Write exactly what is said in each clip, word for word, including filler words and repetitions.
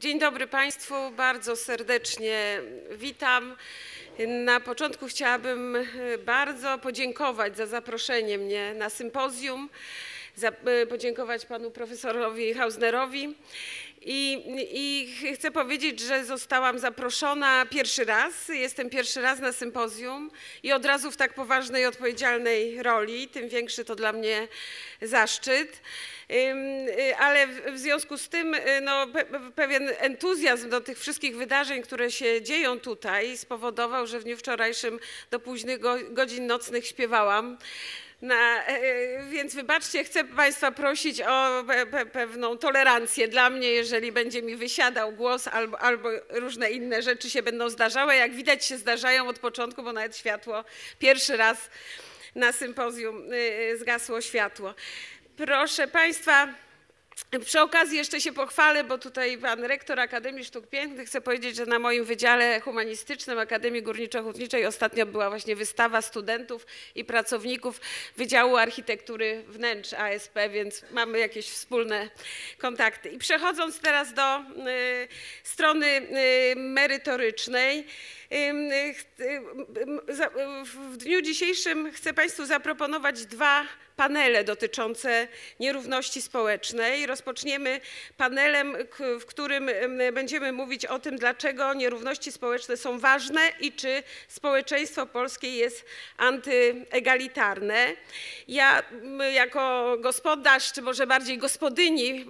Dzień dobry Państwu, bardzo serdecznie witam. Na początku chciałabym bardzo podziękować za zaproszenie mnie na sympozjum, za, podziękować Panu Profesorowi Hausnerowi i, i chcę powiedzieć, że zostałam zaproszona pierwszy raz, jestem pierwszy raz na sympozjum i od razu w tak poważnej, odpowiedzialnej roli, tym większy to dla mnie zaszczyt. Ale w związku z tym no, pewien entuzjazm do tych wszystkich wydarzeń, które się dzieją tutaj, spowodował, że w dniu wczorajszym do późnych godzin nocnych śpiewałam. Na, więc wybaczcie, chcę Państwa prosić o pe, pewną tolerancję dla mnie, jeżeli będzie mi wysiadał głos albo, albo różne inne rzeczy się będą zdarzały. Jak widać się zdarzają od początku, bo nawet światło, pierwszy raz na sympozjum zgasło światło. Proszę Państwa, przy okazji jeszcze się pochwalę, bo tutaj pan rektor Akademii Sztuk Pięknych, chcę powiedzieć, że na moim Wydziale Humanistycznym Akademii Górniczo-Hutniczej ostatnio była właśnie wystawa studentów i pracowników Wydziału Architektury Wnętrz A S P, więc mamy jakieś wspólne kontakty. I przechodząc teraz do y, strony y, merytorycznej, w dniu dzisiejszym chcę Państwu zaproponować dwa panele dotyczące nierówności społecznej. Rozpoczniemy panelem, w którym będziemy mówić o tym, dlaczego nierówności społeczne są ważne i czy społeczeństwo polskie jest antyegalitarne. Ja jako gospodarz, czy może bardziej gospodyni,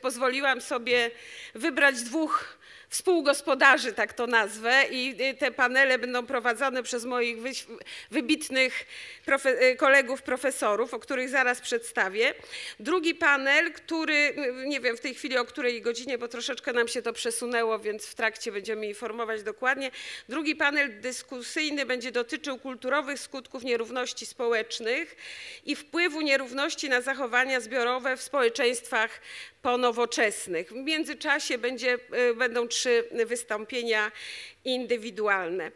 pozwoliłam sobie wybrać dwóch współgospodarzy, tak to nazwę, i te panele będą prowadzone przez moich wybitnych profe- kolegów profesorów, o których zaraz przedstawię. Drugi panel, który, nie wiem w tej chwili o której godzinie, bo troszeczkę nam się to przesunęło, więc w trakcie będziemy informować dokładnie. Drugi panel dyskusyjny będzie dotyczył kulturowych skutków nierówności społecznych i wpływu nierówności na zachowania zbiorowe w społeczeństwach ponowoczesnych. W międzyczasie będzie, będą trzy wystąpienia indywidualne.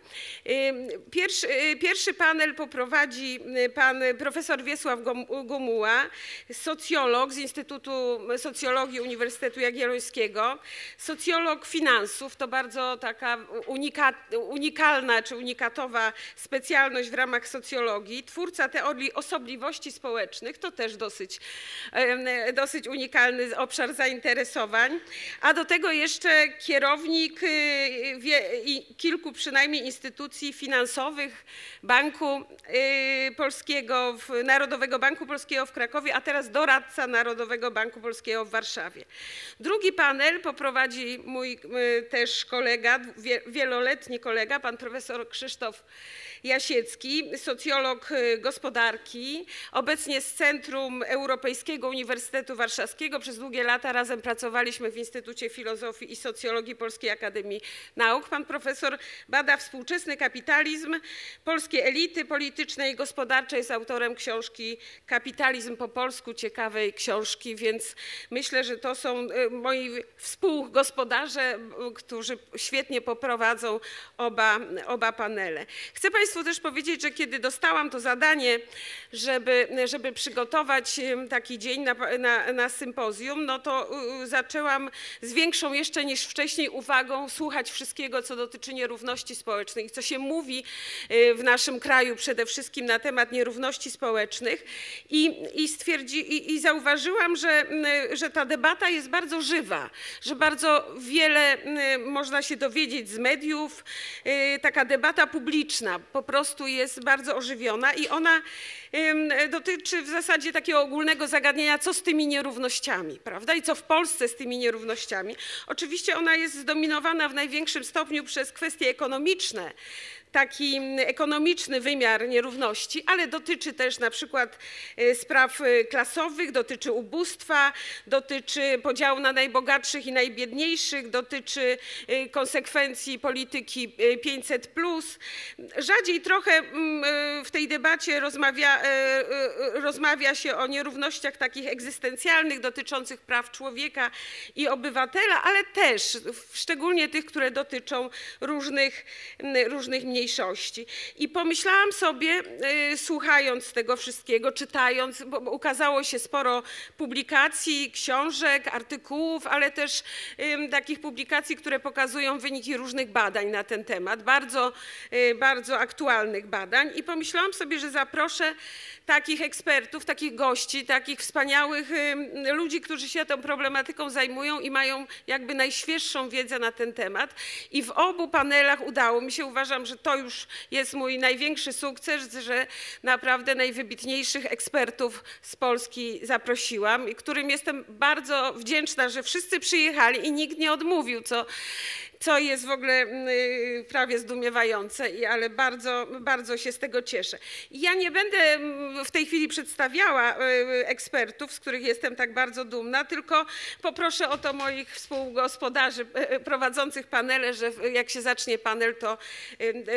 Pierwszy, pierwszy panel poprowadzi pan profesor Wiesław Gumuła, socjolog z Instytutu Socjologii Uniwersytetu Jagiellońskiego, socjolog finansów, to bardzo taka unika, unikalna czy unikatowa specjalność w ramach socjologii, twórca teorii osobliwości społecznych, to też dosyć, dosyć unikalny obszar zainteresowań, a do tego jeszcze kierownik i kilku przynajmniej instytucji finansowych Banku Polskiego, Narodowego Banku Polskiego w Krakowie, a teraz doradca Narodowego Banku Polskiego w Warszawie. Drugi panel poprowadzi mój też kolega, wieloletni kolega, pan profesor Krzysztof Jasiecki, socjolog gospodarki, obecnie z Centrum Europejskiego Uniwersytetu Warszawskiego. Przez długie lata razem pracowaliśmy w Instytucie Filozofii i Socjologii Polskiej Akademii Nauk. Pan profesor bada współczesny kapitalizm, polskie elity polityczne i gospodarcze, jest autorem książki Kapitalizm po polsku, ciekawej książki, więc myślę, że to są moi współgospodarze, którzy świetnie poprowadzą oba, oba panele. Chcę Państwu też powiedzieć, że kiedy dostałam to zadanie, żeby, żeby przygotować taki dzień na, na, na sympozjum, no to zaczęłam z większą jeszcze niż wcześniej uwagą słuchać wszystkiego, co dotyczy nierówności społecznych i co się mówi w naszym kraju przede wszystkim na temat nierówności społecznych. I, i, stwierdzi, i, i zauważyłam, że, że ta debata jest bardzo żywa, że bardzo wiele można się dowiedzieć z mediów. Taka debata publiczna po prostu jest bardzo ożywiona i ona dotyczy w zasadzie takiego ogólnego zagadnienia, co z tymi nierównościami, prawda? I co w Polsce z tymi nierównościami. Oczywiście ona jest zdominowana w największym stopniu przez kwestie ekonomiczne, taki ekonomiczny wymiar nierówności, ale dotyczy też na przykład spraw klasowych, dotyczy ubóstwa, dotyczy podziału na najbogatszych i najbiedniejszych, dotyczy konsekwencji polityki pięćset plus. Rzadziej trochę w tej debacie rozmawia, rozmawia się o nierównościach takich egzystencjalnych, dotyczących praw człowieka i obywatela, ale też szczególnie tych, które dotyczą różnych, różnych mniejszości. mniejszości. I pomyślałam sobie, słuchając tego wszystkiego, czytając, bo ukazało się sporo publikacji, książek, artykułów, ale też takich publikacji, które pokazują wyniki różnych badań na ten temat, bardzo, bardzo aktualnych badań. I pomyślałam sobie, że zaproszę takich ekspertów, takich gości, takich wspaniałych ludzi, którzy się tą problematyką zajmują i mają jakby najświeższą wiedzę na ten temat. I w obu panelach udało mi się, uważam, że to już jest mój największy sukces, że naprawdę najwybitniejszych ekspertów z Polski zaprosiłam, i którym jestem bardzo wdzięczna, że wszyscy przyjechali i nikt nie odmówił, co, co jest w ogóle prawie zdumiewające, ale bardzo, bardzo się z tego cieszę. Ja nie będę w tej chwili przedstawiała ekspertów, z których jestem tak bardzo dumna, tylko poproszę o to moich współgospodarzy prowadzących panele, że jak się zacznie panel, to,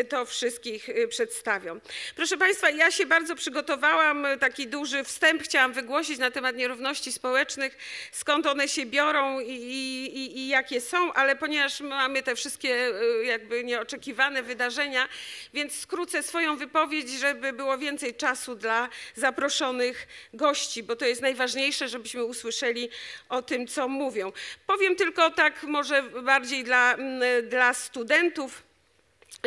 to wszystkich przedstawią. Proszę Państwa, ja się bardzo przygotowałam, taki duży wstęp chciałam wygłosić na temat nierówności społecznych, skąd one się biorą i, i, i jakie są, ale ponieważ mamy te wszystkie jakby nieoczekiwane wydarzenia, więc skrócę swoją wypowiedź, żeby było więcej czasu dla zaproszonych gości, bo to jest najważniejsze, żebyśmy usłyszeli o tym, co mówią. Powiem tylko tak może bardziej dla, dla studentów,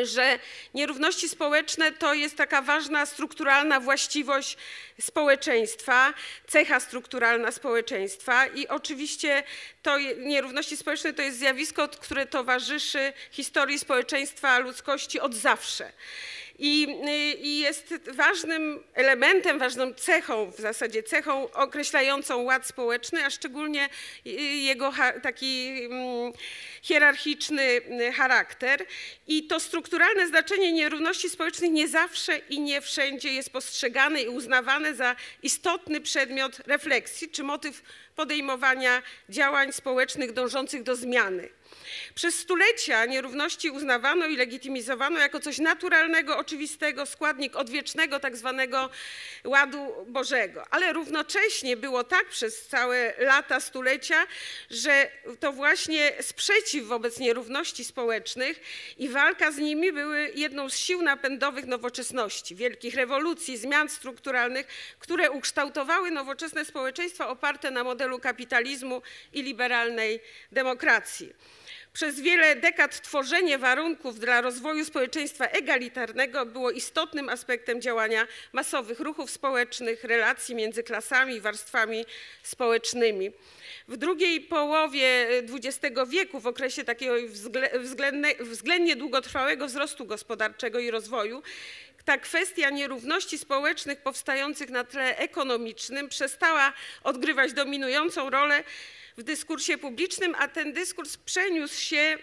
że nierówności społeczne to jest taka ważna strukturalna właściwość społeczeństwa, cecha strukturalna społeczeństwa i oczywiście to nierówności społeczne to jest zjawisko, które towarzyszy historii społeczeństwa ludzkości od zawsze. I, I jest ważnym elementem, ważną cechą, w zasadzie cechą określającą ład społeczny, a szczególnie jego taki hierarchiczny charakter. I to strukturalne znaczenie nierówności społecznych nie zawsze i nie wszędzie jest postrzegane i uznawane za istotny przedmiot refleksji czy motyw podejmowania działań społecznych dążących do zmiany. Przez stulecia nierówności uznawano i legitymizowano jako coś naturalnego, oczywistego, składnik odwiecznego tak zwanego ładu Bożego. Ale równocześnie było tak przez całe lata, stulecia, że to właśnie sprzeciw wobec nierówności społecznych i walka z nimi były jedną z sił napędowych nowoczesności, wielkich rewolucji, zmian strukturalnych, które ukształtowały nowoczesne społeczeństwa oparte na modelu kapitalizmu i liberalnej demokracji. Przez wiele dekad tworzenie warunków dla rozwoju społeczeństwa egalitarnego było istotnym aspektem działania masowych ruchów społecznych, relacji między klasami i warstwami społecznymi. W drugiej połowie dwudziestego wieku, w okresie takiego względne, względnie długotrwałego wzrostu gospodarczego i rozwoju, ta kwestia nierówności społecznych powstających na tle ekonomicznym przestała odgrywać dominującą rolę w dyskursie publicznym, a ten dyskurs przeniósł się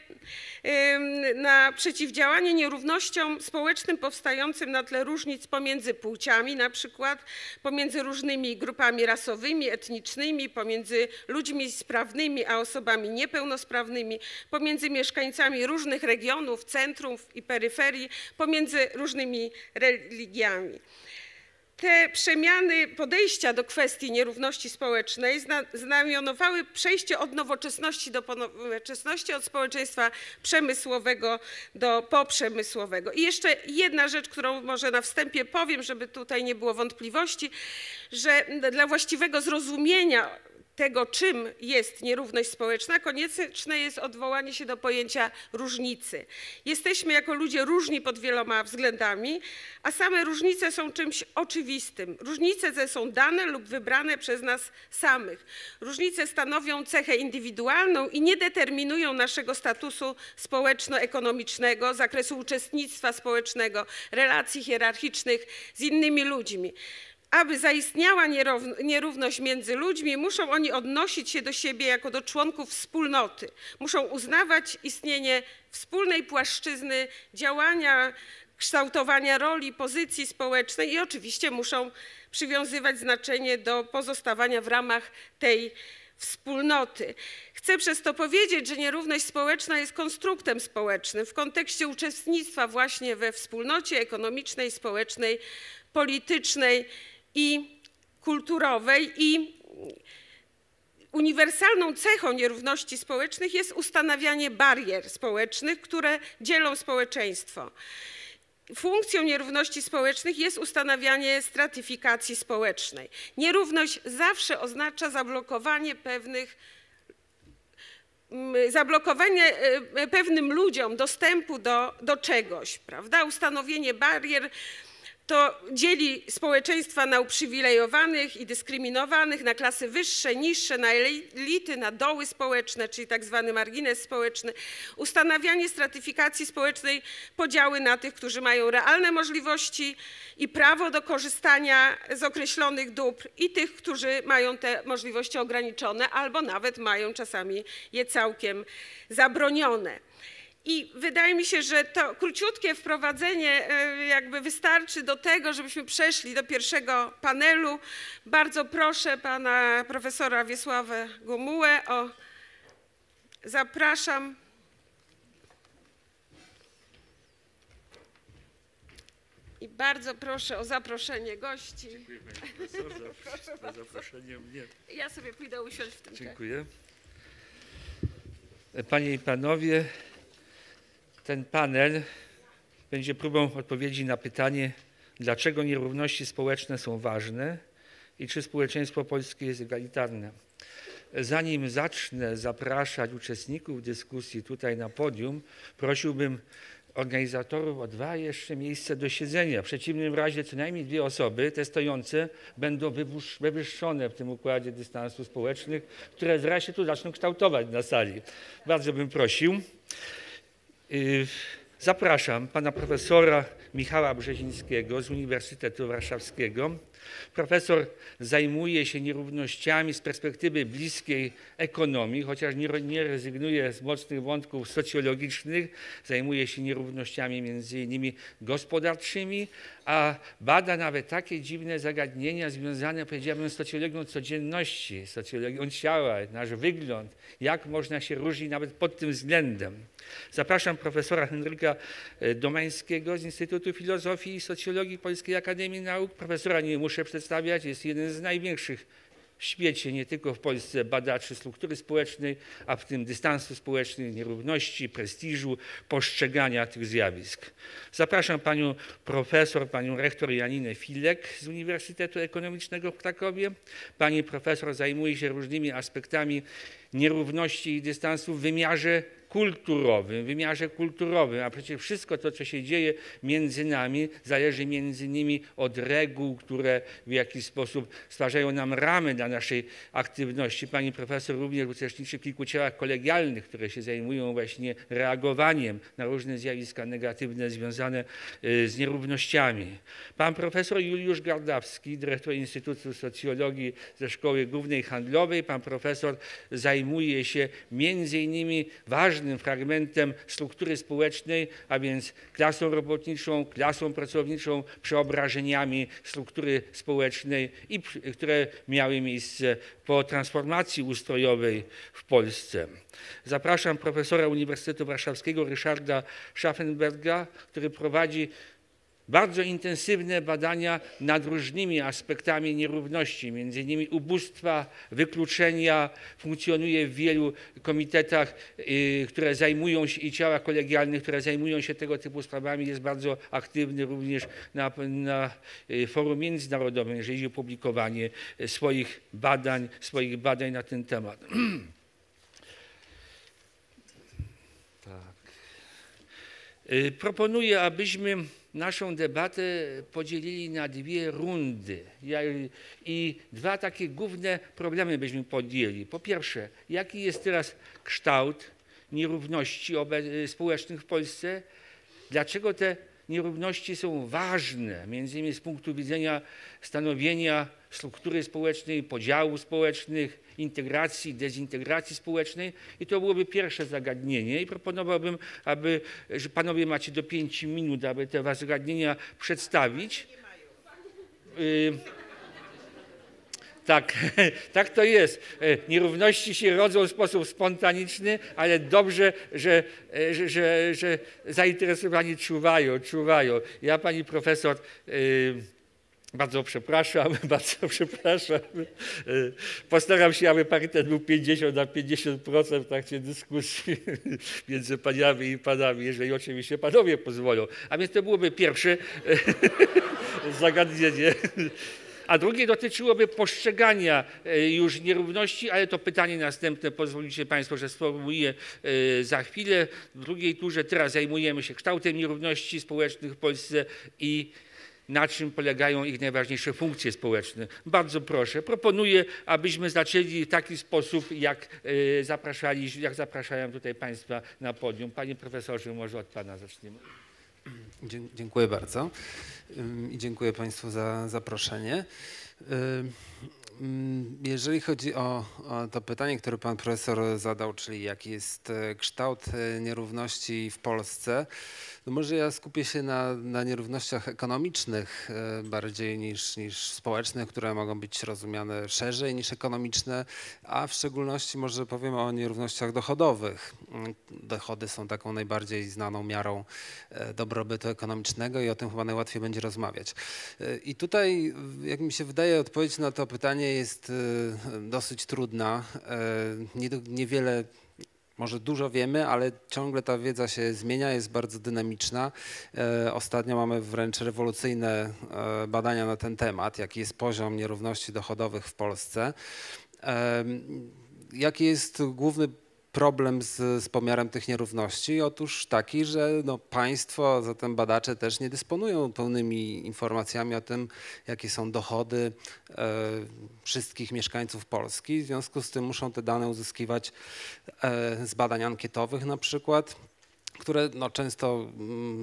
na przeciwdziałanie nierównościom społecznym powstającym na tle różnic pomiędzy płciami, na przykład pomiędzy różnymi grupami rasowymi, etnicznymi, pomiędzy ludźmi sprawnymi a osobami niepełnosprawnymi, pomiędzy mieszkańcami różnych regionów, centrów i peryferii, pomiędzy różnymi religiami. Te przemiany podejścia do kwestii nierówności społecznej znamionowały przejście od nowoczesności do ponowoczesności, od społeczeństwa przemysłowego do poprzemysłowego. I jeszcze jedna rzecz, którą może na wstępie powiem, żeby tutaj nie było wątpliwości, że dla właściwego zrozumienia tego, czym jest nierówność społeczna, konieczne jest odwołanie się do pojęcia różnicy. Jesteśmy jako ludzie różni pod wieloma względami, a same różnice są czymś oczywistym. Różnice te są dane lub wybrane przez nas samych. Różnice stanowią cechę indywidualną i nie determinują naszego statusu społeczno-ekonomicznego, zakresu uczestnictwa społecznego, relacji hierarchicznych z innymi ludźmi. Aby zaistniała nierówność między ludźmi, muszą oni odnosić się do siebie jako do członków wspólnoty. Muszą uznawać istnienie wspólnej płaszczyzny działania, kształtowania roli, pozycji społecznej i oczywiście muszą przywiązywać znaczenie do pozostawania w ramach tej wspólnoty. Chcę przez to powiedzieć, że nierówność społeczna jest konstruktem społecznym w kontekście uczestnictwa właśnie we wspólnocie ekonomicznej, społecznej, politycznej i kulturowej i uniwersalną cechą nierówności społecznych jest ustanawianie barier społecznych, które dzielą społeczeństwo. Funkcją nierówności społecznych jest ustanawianie stratyfikacji społecznej. Nierówność zawsze oznacza zablokowanie pewnych, zablokowanie pewnym ludziom dostępu do, do czegoś, prawda? Ustanowienie barier to dzieli społeczeństwa na uprzywilejowanych i dyskryminowanych, na klasy wyższe, niższe, na elity, na doły społeczne, czyli tak zwany margines społeczny. Ustanawianie stratyfikacji społecznej, podziały na tych, którzy mają realne możliwości i prawo do korzystania z określonych dóbr i tych, którzy mają te możliwości ograniczone albo nawet mają czasami je całkiem zabronione. I wydaje mi się, że to króciutkie wprowadzenie jakby wystarczy do tego, żebyśmy przeszli do pierwszego panelu. Bardzo proszę pana profesora Wiesława Gumułę o... Zapraszam. I bardzo proszę o zaproszenie gości. Dziękuję pani profesor za, proszę za zaproszenie mnie. Ja sobie pójdę usiąść w tym czasie. Dziękuję. Panie i panowie. Ten panel będzie próbą odpowiedzi na pytanie, dlaczego nierówności społeczne są ważne i czy społeczeństwo polskie jest egalitarne. Zanim zacznę zapraszać uczestników dyskusji tutaj na podium, prosiłbym organizatorów o dwa jeszcze miejsca do siedzenia. W przeciwnym razie co najmniej dwie osoby, te stojące, będą wywyższone w tym układzie dystansu społecznych, które zaraz się tu zaczną kształtować na sali. Bardzo bym prosił. Zapraszam pana profesora Michała Brzezińskiego z Uniwersytetu Warszawskiego. Profesor zajmuje się nierównościami z perspektywy bliskiej ekonomii, chociaż nie rezygnuje z mocnych wątków socjologicznych. Zajmuje się nierównościami między innymi gospodarczymi, a bada nawet takie dziwne zagadnienia związane, powiedziałbym, z socjologią codzienności, socjologią ciała, nasz wygląd, jak można się różnić nawet pod tym względem. Zapraszam profesora Henryka Domańskiego z Instytutu Filozofii i Socjologii Polskiej Akademii Nauk. Profesora nie muszę przedstawiać, jest jeden z największych w świecie, nie tylko w Polsce, badaczy struktury społecznej, a w tym dystansu społecznej, nierówności, prestiżu, postrzegania tych zjawisk. Zapraszam panią profesor, panią rektor Janinę Filek z Uniwersytetu Ekonomicznego w Krakowie. Pani profesor zajmuje się różnymi aspektami nierówności i dystansu w wymiarze kulturowym, wymiarze kulturowym, a przecież wszystko to, co się dzieje między nami, zależy między innymi od reguł, które w jakiś sposób stwarzają nam ramy dla naszej aktywności. Pani profesor również uczestniczy w kilku ciałach kolegialnych, które się zajmują właśnie reagowaniem na różne zjawiska negatywne związane z nierównościami. Pan profesor Juliusz Gardawski, dyrektor Instytutu Socjologii ze Szkoły Głównej Handlowej. Pan profesor zajmuje się między innymi ważnym fragmentem struktury społecznej, a więc klasą robotniczą, klasą pracowniczą, przeobrażeniami struktury społecznej, i które miały miejsce po transformacji ustrojowej w Polsce. Zapraszam profesora Uniwersytetu Warszawskiego Ryszarda Szarfenberga, który prowadzi bardzo intensywne badania nad różnymi aspektami nierówności, między innymi ubóstwa, wykluczenia. Funkcjonuje w wielu komitetach, które zajmują się, i ciałach kolegialnych, które zajmują się tego typu sprawami. Jest bardzo aktywny również na, na forum międzynarodowym, jeżeli chodzi o publikowanie swoich badań, swoich badań na ten temat. Tak. Proponuję, abyśmy naszą debatę podzielili na dwie rundy i dwa takie główne problemy byśmy podjęli. Po pierwsze, jaki jest teraz kształt nierówności społecznych w Polsce? Dlaczego te nierówności są ważne, między innymi z punktu widzenia stanowienia struktury społecznej, podziałów społecznych, integracji, dezintegracji społecznej? I to byłoby pierwsze zagadnienie. I proponowałbym, aby, że panowie macie do pięciu minut, aby te zagadnienia przedstawić. Tak, tak to jest. Nierówności się rodzą w sposób spontaniczny, ale dobrze, że, że, że, że zainteresowani czuwają, czuwają. Ja, pani profesor, Bardzo przepraszam, bardzo przepraszam. Postaram się, aby parytet był pięćdziesiąt na pięćdziesiąt procent w trakcie dyskusji między paniami i panami, jeżeli oczywiście panowie pozwolą. A więc to byłoby pierwsze zagadnienie. A drugie dotyczyłoby postrzegania już nierówności, ale to pytanie następne, pozwolicie państwo, że sformułuję za chwilę. W drugiej turze teraz zajmujemy się kształtem nierówności społecznych w Polsce i na czym polegają ich najważniejsze funkcje społeczne. Bardzo proszę, proponuję, abyśmy zaczęli w taki sposób, jak zapraszali, jak zapraszałem tutaj państwa na podium. Panie profesorze, może od pana zaczniemy. Dziękuję bardzo i dziękuję państwu za zaproszenie. Jeżeli chodzi o, o to pytanie, które pan profesor zadał, czyli jaki jest kształt nierówności w Polsce, no może ja skupię się na, na nierównościach ekonomicznych bardziej niż, niż społecznych, które mogą być rozumiane szerzej niż ekonomiczne, a w szczególności może powiem o nierównościach dochodowych. Dochody są taką najbardziej znaną miarą dobrobytu ekonomicznego i o tym chyba najłatwiej będzie rozmawiać. I tutaj, jak mi się wydaje, odpowiedź na to pytanie jest dosyć trudna. Niewiele, może dużo wiemy, ale ciągle ta wiedza się zmienia, jest bardzo dynamiczna. Ostatnio mamy wręcz rewolucyjne badania na ten temat, jaki jest poziom nierówności dochodowych w Polsce. Jaki jest główny problem z, z pomiarem tych nierówności? Otóż taki, że no państwo, zatem badacze też nie dysponują pełnymi informacjami o tym, jakie są dochody e, wszystkich mieszkańców Polski. W związku z tym muszą te dane uzyskiwać e, z badań ankietowych na przykład, które no, często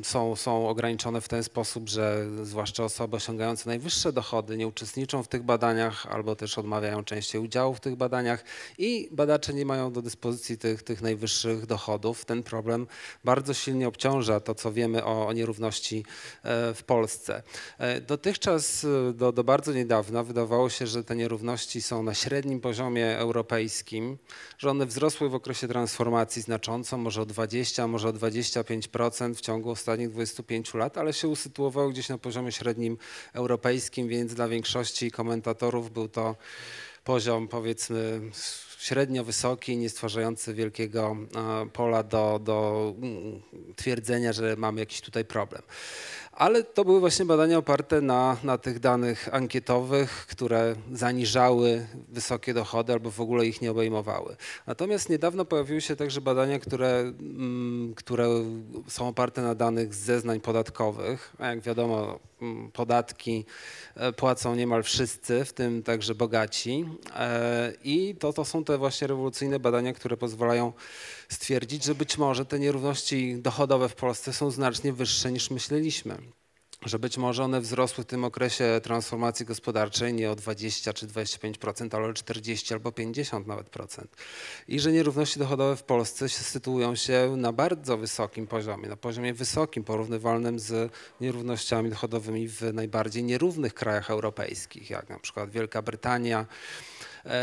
są, są ograniczone w ten sposób, że zwłaszcza osoby osiągające najwyższe dochody nie uczestniczą w tych badaniach albo też odmawiają częściej udziału w tych badaniach i badacze nie mają do dyspozycji tych, tych najwyższych dochodów. Ten problem bardzo silnie obciąża to, co wiemy o, o nierówności w Polsce. Dotychczas do, do bardzo niedawna wydawało się, że te nierówności są na średnim poziomie europejskim, że one wzrosły w okresie transformacji znacząco, może o dwadzieścia, może o dwadzieścia pięć procent w ciągu ostatnich dwudziestu pięciu lat, ale się usytuowało gdzieś na poziomie średnim europejskim, więc dla większości komentatorów był to poziom, powiedzmy, średnio wysoki, nie stwarzający wielkiego pola do, do twierdzenia, że mamy jakiś tutaj problem. Ale to były właśnie badania oparte na, na tych danych ankietowych, które zaniżały wysokie dochody albo w ogóle ich nie obejmowały. Natomiast niedawno pojawiły się także badania, które, które są oparte na danych z zeznań podatkowych, a jak wiadomo, podatki płacą niemal wszyscy, w tym także bogaci. I to, to są te właśnie rewolucyjne badania, które pozwalają stwierdzić, że być może te nierówności dochodowe w Polsce są znacznie wyższe niż myśleliśmy. Że być może one wzrosły w tym okresie transformacji gospodarczej nie o dwadzieścia czy dwadzieścia pięć procent, ale o czterdzieści albo pięćdziesiąt nawet procent. I że nierówności dochodowe w Polsce się sytuują się na bardzo wysokim poziomie, na poziomie wysokim, porównywalnym z nierównościami dochodowymi w najbardziej nierównych krajach europejskich, jak na przykład Wielka Brytania,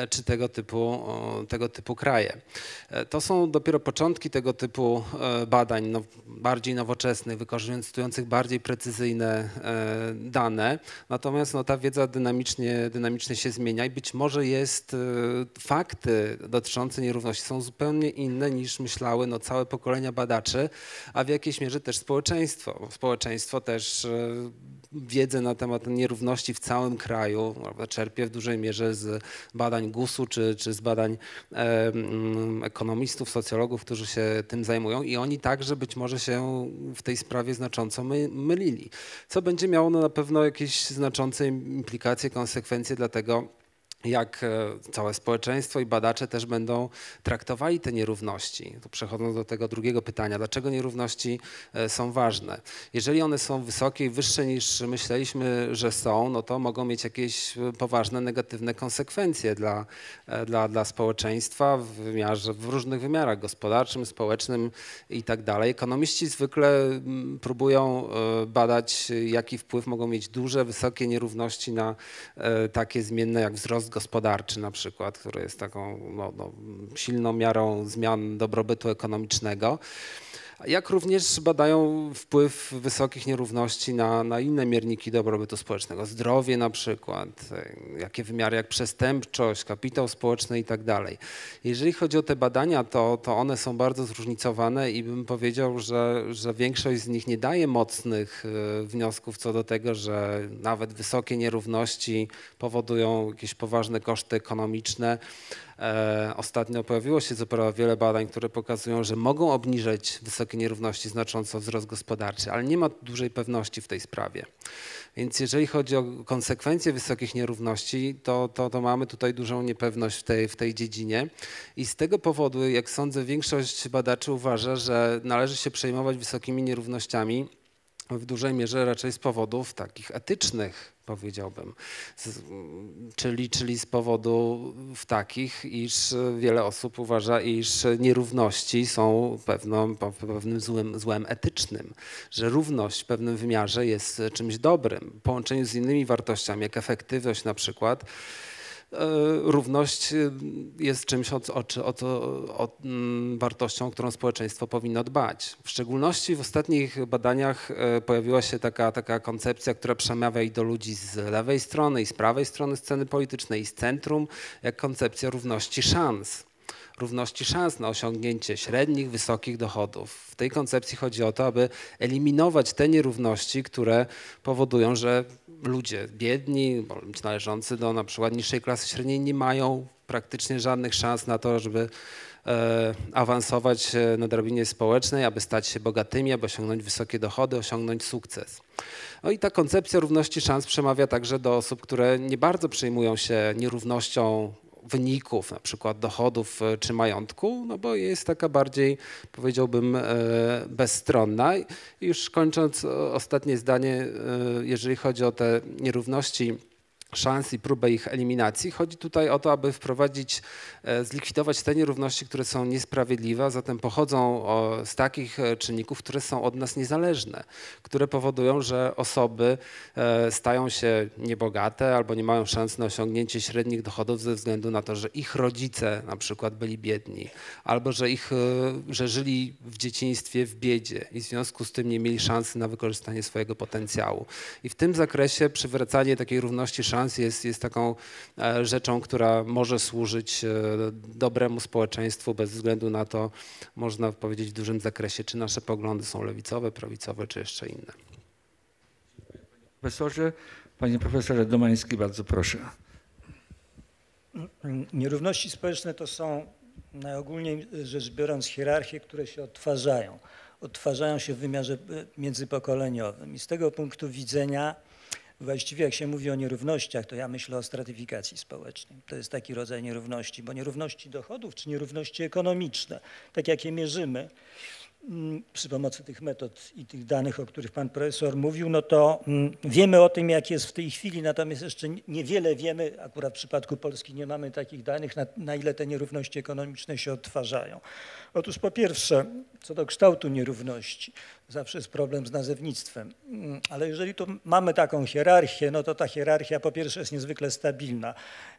czy tego typu, tego typu kraje. To są dopiero początki tego typu badań, no, bardziej nowoczesnych, wykorzystujących bardziej precyzyjne dane. Natomiast no, ta wiedza dynamicznie, dynamicznie się zmienia i być może jest fakty dotyczące nierówności są zupełnie inne niż myślały no, całe pokolenia badaczy, a w jakiejś mierze też społeczeństwo. Społeczeństwo też wiedzę na temat nierówności w całym kraju czerpie w dużej mierze z badań gusu czy, czy z badań e, ekonomistów, socjologów, którzy się tym zajmują i oni także być może się w tej sprawie znacząco my, mylili, co będzie miało no, na pewno jakieś znaczące implikacje, konsekwencje dla tego, jak całe społeczeństwo i badacze też będą traktowali te nierówności. Tu przechodząc do tego drugiego pytania, dlaczego nierówności są ważne? Jeżeli one są wysokie i wyższe niż myśleliśmy, że są, no to mogą mieć jakieś poważne, negatywne konsekwencje dla, dla, dla społeczeństwa w wymiarze, w różnych wymiarach gospodarczym, społecznym i tak dalej. Ekonomiści zwykle próbują badać, jaki wpływ mogą mieć duże, wysokie nierówności na takie zmienne jak wzrost gospodarczy na przykład, który jest taką no, no, silną miarą zmian dobrobytu ekonomicznego. jak również badają wpływ wysokich nierówności na, na inne mierniki dobrobytu społecznego, zdrowie na przykład, jakie wymiary jak przestępczość, kapitał społeczny i tak dalej. Jeżeli chodzi o te badania, to, to one są bardzo zróżnicowane i bym powiedział, że, że większość z nich nie daje mocnych wniosków co do tego, że nawet wysokie nierówności powodują jakieś poważne koszty ekonomiczne. Ostatnio pojawiło się co prawda wiele badań, które pokazują, że mogą obniżyć wysokie nierówności znacząco wzrost gospodarczy, ale nie ma dużej pewności w tej sprawie. Więc jeżeli chodzi o konsekwencje wysokich nierówności, to, to, to mamy tutaj dużą niepewność w tej, w tej dziedzinie i z tego powodu, jak sądzę, większość badaczy uważa, że należy się przejmować wysokimi nierównościami w dużej mierze raczej z powodów takich etycznych, powiedziałbym, z, czyli, czyli z powodów takich, iż wiele osób uważa, iż nierówności są pewną, pewnym złem, złem etycznym, że równość w pewnym wymiarze jest czymś dobrym, w połączeniu z innymi wartościami, jak efektywność na przykład. Równość jest czymś, o, o, o, o wartością, o którą społeczeństwo powinno dbać. W szczególności w ostatnich badaniach pojawiła się taka, taka koncepcja, która przemawia i do ludzi z lewej strony, i z prawej strony sceny politycznej, i z centrum, jak koncepcja równości szans. Równości szans na osiągnięcie średnich, wysokich dochodów. W tej koncepcji chodzi o to, aby eliminować te nierówności, które powodują, że ludzie biedni, bądź należący do na przykład niższej klasy średniej nie mają praktycznie żadnych szans na to, żeby e, awansować na drabinie społecznej, aby stać się bogatymi, aby osiągnąć wysokie dochody, osiągnąć sukces. No i ta koncepcja równości szans przemawia także do osób, które nie bardzo przejmują się nierównością wyników, na przykład dochodów czy majątku, no bo jest taka bardziej, powiedziałbym, bezstronna. I już kończąc, ostatnie zdanie, jeżeli chodzi o te nierówności szans i próbę ich eliminacji, chodzi tutaj o to, aby wprowadzić, zlikwidować te nierówności, które są niesprawiedliwe, a zatem pochodzą z takich czynników, które są od nas niezależne, które powodują, że osoby stają się niebogate albo nie mają szans na osiągnięcie średnich dochodów ze względu na to, że ich rodzice na przykład byli biedni albo że, ich, że żyli w dzieciństwie w biedzie i w związku z tym nie mieli szansy na wykorzystanie swojego potencjału. I w tym zakresie przywracanie takiej równości szans Jest, jest taką rzeczą, która może służyć dobremu społeczeństwu bez względu na to, można powiedzieć w dużym zakresie, czy nasze poglądy są lewicowe, prawicowe, czy jeszcze inne. Panie profesorze, panie profesorze Domański, bardzo proszę. Nierówności społeczne to są najogólniej rzecz biorąc hierarchie, które się odtwarzają. Odtwarzają się w wymiarze międzypokoleniowym i z tego punktu widzenia właściwie jak się mówi o nierównościach, to ja myślę o stratyfikacji społecznej. To jest taki rodzaj nierówności, bo nierówności dochodów czy nierówności ekonomiczne, tak jak je mierzymy przy pomocy tych metod i tych danych, o których pan profesor mówił, no to wiemy o tym, jak jest w tej chwili, natomiast jeszcze niewiele wiemy, akurat w przypadku Polski nie mamy takich danych, na, na ile te nierówności ekonomiczne się odtwarzają. Otóż po pierwsze, co do kształtu nierówności, zawsze jest problem z nazewnictwem, ale jeżeli tu mamy taką hierarchię, no to ta hierarchia po pierwsze jest niezwykle stabilna.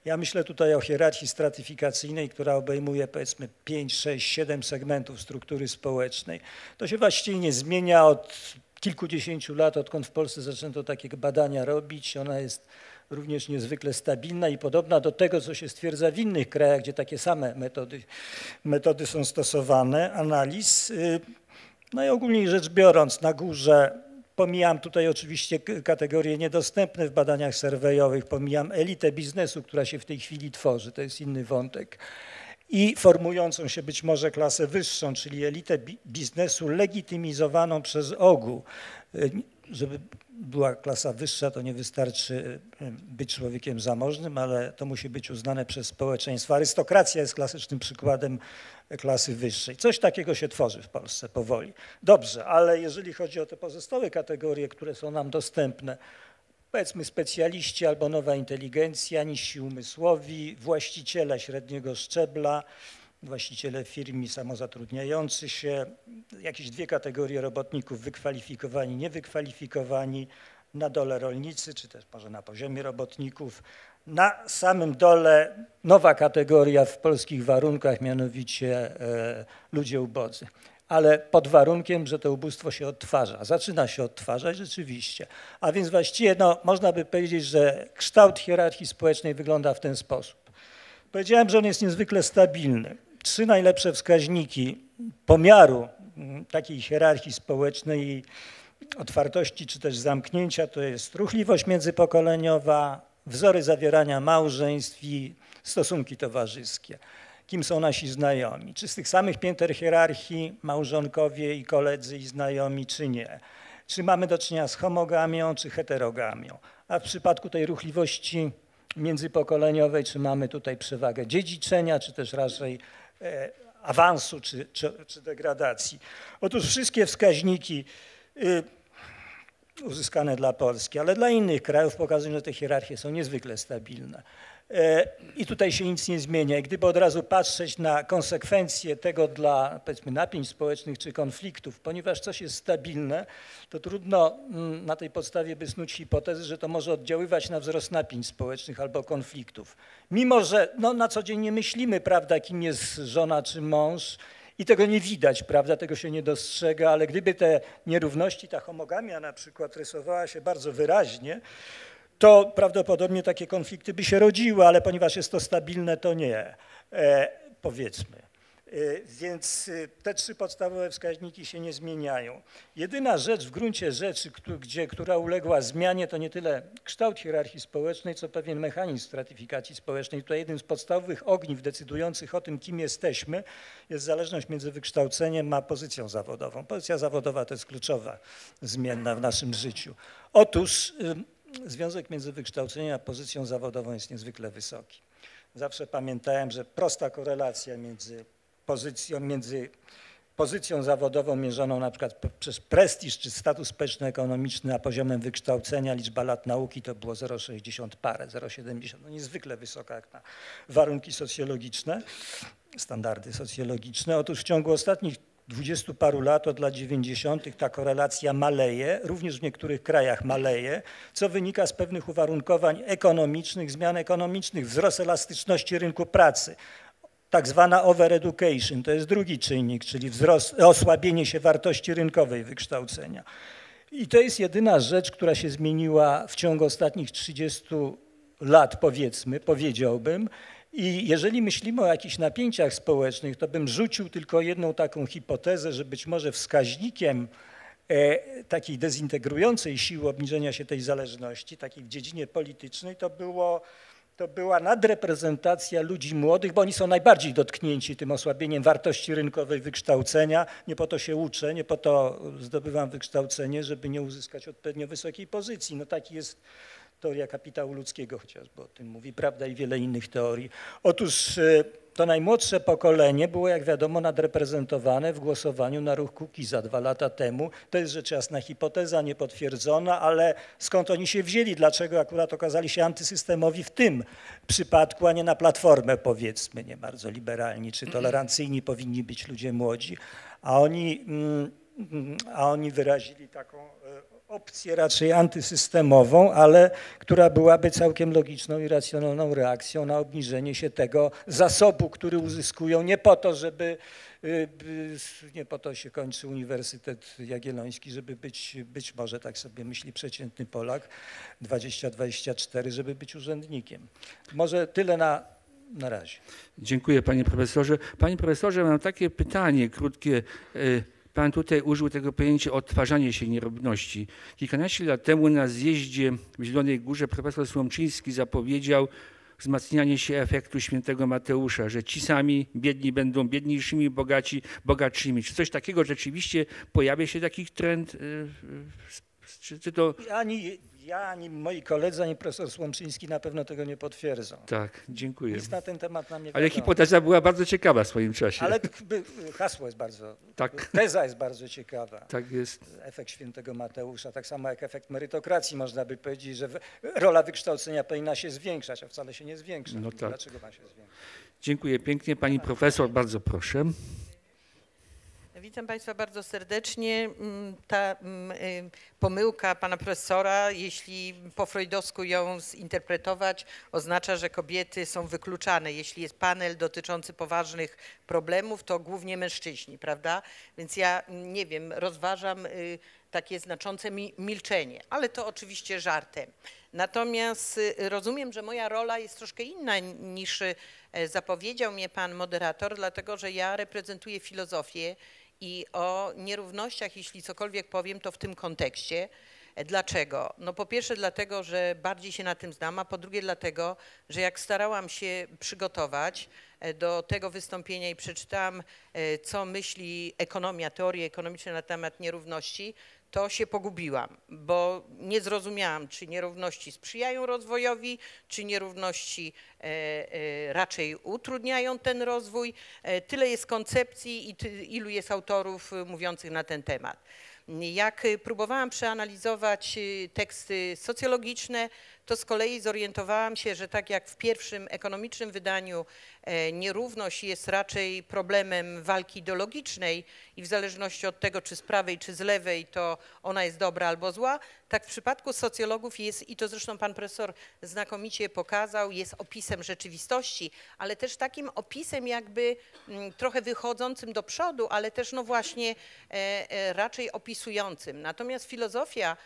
Ja myślę tutaj o hierarchii stratyfikacyjnej, która obejmuje powiedzmy pięć, sześć, siedem segmentów struktury społecznej. To się właściwie nie zmienia od kilkudziesięciu lat, odkąd w Polsce zaczęto takie badania robić. Ona jest również niezwykle stabilna i podobna do tego, co się stwierdza w innych krajach, gdzie takie same metody, metody są stosowane, analiz. No i ogólnie rzecz biorąc, na górze, pomijam tutaj oczywiście kategorie niedostępne w badaniach surwejowych, pomijam elitę biznesu, która się w tej chwili tworzy, to jest inny wątek, i formującą się być może klasę wyższą, czyli elitę biznesu legitymizowaną przez ogół. Żeby była klasa wyższa, to nie wystarczy być człowiekiem zamożnym, ale to musi być uznane przez społeczeństwo. Arystokracja jest klasycznym przykładem klasy wyższej. Coś takiego się tworzy w Polsce powoli. Dobrze, ale jeżeli chodzi o te pozostałe kategorie, które są nam dostępne, powiedzmy specjaliści albo nowa inteligencja, niżsi umysłowi, właściciele średniego szczebla, właściciele firm i samozatrudniający się, jakieś dwie kategorie robotników, wykwalifikowani, niewykwalifikowani, na dole rolnicy, czy też może na poziomie robotników. Na samym dole nowa kategoria w polskich warunkach, mianowicie ludzie ubodzy. ale pod warunkiem, że to ubóstwo się odtwarza. Zaczyna się odtwarzać rzeczywiście. A więc właściwie no, można by powiedzieć, że kształt hierarchii społecznej wygląda w ten sposób. Powiedziałem, że on jest niezwykle stabilny. Trzy najlepsze wskaźniki pomiaru takiej hierarchii społecznej i otwartości czy też zamknięcia to jest ruchliwość międzypokoleniowa, wzory zawierania małżeństw i stosunki towarzyskie. Kim są nasi znajomi? Czy z tych samych pięter hierarchii małżonkowie i koledzy i znajomi, czy nie? Czy mamy do czynienia z homogamią, czy heterogamią? A w przypadku tej ruchliwości międzypokoleniowej, czy mamy tutaj przewagę dziedziczenia, czy też raczej e, awansu, czy, czy, czy degradacji? Otóż wszystkie wskaźniki y, uzyskane dla Polski, ale dla innych krajów pokazują, że te hierarchie są niezwykle stabilne. I tutaj się nic nie zmienia. I gdyby od razu patrzeć na konsekwencje tego dla, powiedzmy, napięć społecznych czy konfliktów, ponieważ coś jest stabilne, to trudno na tej podstawie by snuć hipotezy, że to może oddziaływać na wzrost napięć społecznych albo konfliktów. Mimo że no, na co dzień nie myślimy, prawda, kim jest żona czy mąż i tego nie widać, prawda, tego się nie dostrzega, ale gdyby te nierówności, ta homogamia na przykład rysowała się bardzo wyraźnie, to prawdopodobnie takie konflikty by się rodziły, ale ponieważ jest to stabilne, to nie, e, powiedzmy. E, więc te trzy podstawowe wskaźniki się nie zmieniają. Jedyna rzecz w gruncie rzeczy, gdzie, która uległa zmianie, to nie tyle kształt hierarchii społecznej, co pewien mechanizm stratyfikacji społecznej. Tutaj jednym z podstawowych ogniw decydujących o tym, kim jesteśmy, jest zależność między wykształceniem a pozycją zawodową. Pozycja zawodowa to jest kluczowa zmienna w naszym życiu. Otóż y, związek między wykształceniem a pozycją zawodową jest niezwykle wysoki. Zawsze pamiętałem, że prosta korelacja między pozycją, między pozycją zawodową mierzoną na przykład przez prestiż czy status społeczno-ekonomiczny a poziomem wykształcenia, liczba lat nauki to było zero przecinek sześćdziesiąt parę, zero przecinek siedemdziesiąt, no niezwykle wysoka jak na warunki socjologiczne, standardy socjologiczne. Otóż w ciągu ostatnich dwudziestu paru lat, od lat dziewięćdziesiątych ta korelacja maleje, również w niektórych krajach maleje, co wynika z pewnych uwarunkowań ekonomicznych, zmian ekonomicznych, wzrost elastyczności rynku pracy. Tak zwana overeducation to jest drugi czynnik, czyli wzrost, osłabienie się wartości rynkowej wykształcenia. I to jest jedyna rzecz, która się zmieniła w ciągu ostatnich trzydziestu lat, powiedzmy, powiedziałbym. I jeżeli myślimy o jakichś napięciach społecznych, to bym rzucił tylko jedną taką hipotezę, że być może wskaźnikiem takiej dezintegrującej siły obniżenia się tej zależności, takiej w dziedzinie politycznej, to było... to była nadreprezentacja ludzi młodych, bo oni są najbardziej dotknięci tym osłabieniem wartości rynkowej wykształcenia. Nie po to się uczę, nie po to zdobywam wykształcenie, żeby nie uzyskać odpowiednio wysokiej pozycji. No taki jest teoria kapitału ludzkiego, chociażby o tym mówi, prawda, i wiele innych teorii. Otóż to najmłodsze pokolenie było, jak wiadomo, nadreprezentowane w głosowaniu na ruch Kukiza dwa lata temu. To jest rzecz jasna hipoteza, niepotwierdzona, ale skąd oni się wzięli? Dlaczego akurat okazali się antysystemowi w tym przypadku, a nie na Platformę, powiedzmy, nie bardzo liberalni czy tolerancyjni powinni być ludzie młodzi, a oni, a oni wyrazili taką opcję raczej antysystemową, ale która byłaby całkiem logiczną i racjonalną reakcją na obniżenie się tego zasobu, który uzyskują, nie po to, żeby, nie po to się kończy Uniwersytet Jagielloński, żeby być, być może tak sobie myśli przeciętny Polak dwadzieścia dwadzieścia cztery, żeby być urzędnikiem. Może tyle na... na razie. Dziękuję, panie profesorze. Panie profesorze, mam takie pytanie krótkie. Pan tutaj użył tego pojęcia odtwarzanie się nierówności. Kilkanaście lat temu na zjeździe w Zielonej Górze profesor Słomczyński zapowiedział wzmacnianie się efektu świętego Mateusza, że ci sami biedni będą biedniejszymi, bogaci bogatszymi. Czy coś takiego rzeczywiście pojawia się taki trend? Czy, czy to... Ani ja, ani moi koledzy, ani profesor Słomczyński na pewno tego nie potwierdzą. Tak, dziękuję. Nic na ten temat nam nie wiadomo. Ale hipoteza była bardzo ciekawa w swoim czasie. Ale hasło jest bardzo, tak. Teza jest bardzo ciekawa. Tak jest. Efekt świętego Mateusza, tak samo jak efekt merytokracji, można by powiedzieć, że rola wykształcenia powinna się zwiększać, a wcale się nie zwiększa. No tak. Dlaczego ma się zwiększać? Dziękuję pięknie. Pani profesor, bardzo proszę. Witam Państwa bardzo serdecznie. Ta pomyłka pana profesora, jeśli po freudowsku ją zinterpretować, oznacza, że kobiety są wykluczane. Jeśli jest panel dotyczący poważnych problemów, to głównie mężczyźni, prawda? Więc ja nie wiem, rozważam takie znaczące milczenie, ale to oczywiście żartem. Natomiast rozumiem, że moja rola jest troszkę inna niż zapowiedział mnie pan moderator, dlatego że ja reprezentuję filozofię i o nierównościach, jeśli cokolwiek powiem, to w tym kontekście. Dlaczego? No po pierwsze dlatego, że bardziej się na tym znam, a po drugie dlatego, że jak starałam się przygotować do tego wystąpienia i przeczytałam, co myśli ekonomia, teorie ekonomiczne na temat nierówności, to się pogubiłam, bo nie zrozumiałam, czy nierówności sprzyjają rozwojowi, czy nierówności raczej utrudniają ten rozwój. Tyle jest koncepcji i ilu jest autorów mówiących na ten temat. Jak próbowałam przeanalizować teksty socjologiczne, to z kolei zorientowałam się, że tak jak w pierwszym ekonomicznym wydaniu nierówność jest raczej problemem walki ideologicznej i w zależności od tego, czy z prawej, czy z lewej, to ona jest dobra albo zła, tak w przypadku socjologów jest, i to zresztą pan profesor znakomicie pokazał, jest opisem rzeczywistości, ale też takim opisem jakby trochę wychodzącym do przodu, ale też no właśnie raczej opisującym. Natomiast filozofia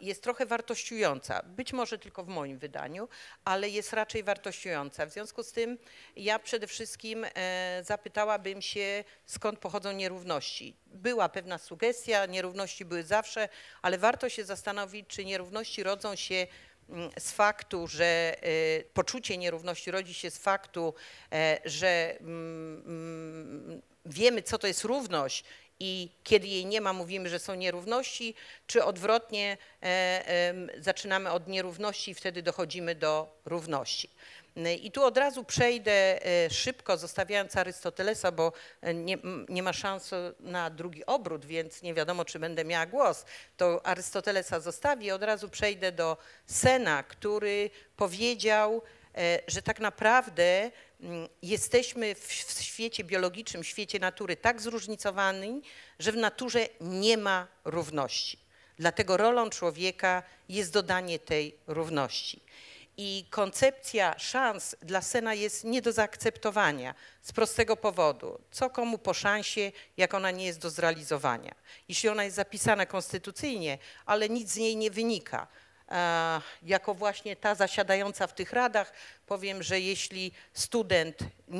jest trochę wartościująca, być może tylko w moim wydaniu, ale jest raczej wartościująca. W związku z tym ja przede wszystkim zapytałabym się, skąd pochodzą nierówności. Była pewna sugestia, nierówności były zawsze, ale warto się zastanowić, czy nierówności rodzą się z faktu, że poczucie nierówności rodzi się z faktu, że wiemy, co to jest równość, i kiedy jej nie ma, mówimy, że są nierówności, czy odwrotnie e, e, zaczynamy od nierówności i wtedy dochodzimy do równości. I tu od razu przejdę szybko, zostawiając Arystotelesa, bo nie, nie ma szans na drugi obrót, więc nie wiadomo, czy będę miała głos. To Arystotelesa zostawię, od razu przejdę do Sena, który powiedział, że tak naprawdę jesteśmy w świecie biologicznym, w świecie natury tak zróżnicowani, że w naturze nie ma równości. Dlatego rolą człowieka jest dodanie tej równości. I koncepcja szans dla Sena jest nie do zaakceptowania z prostego powodu. Co komu po szansie, jak ona nie jest do zrealizowania. Jeśli ona jest zapisana konstytucyjnie, ale nic z niej nie wynika. Jako właśnie ta zasiadająca w tych radach powiem, że jeśli student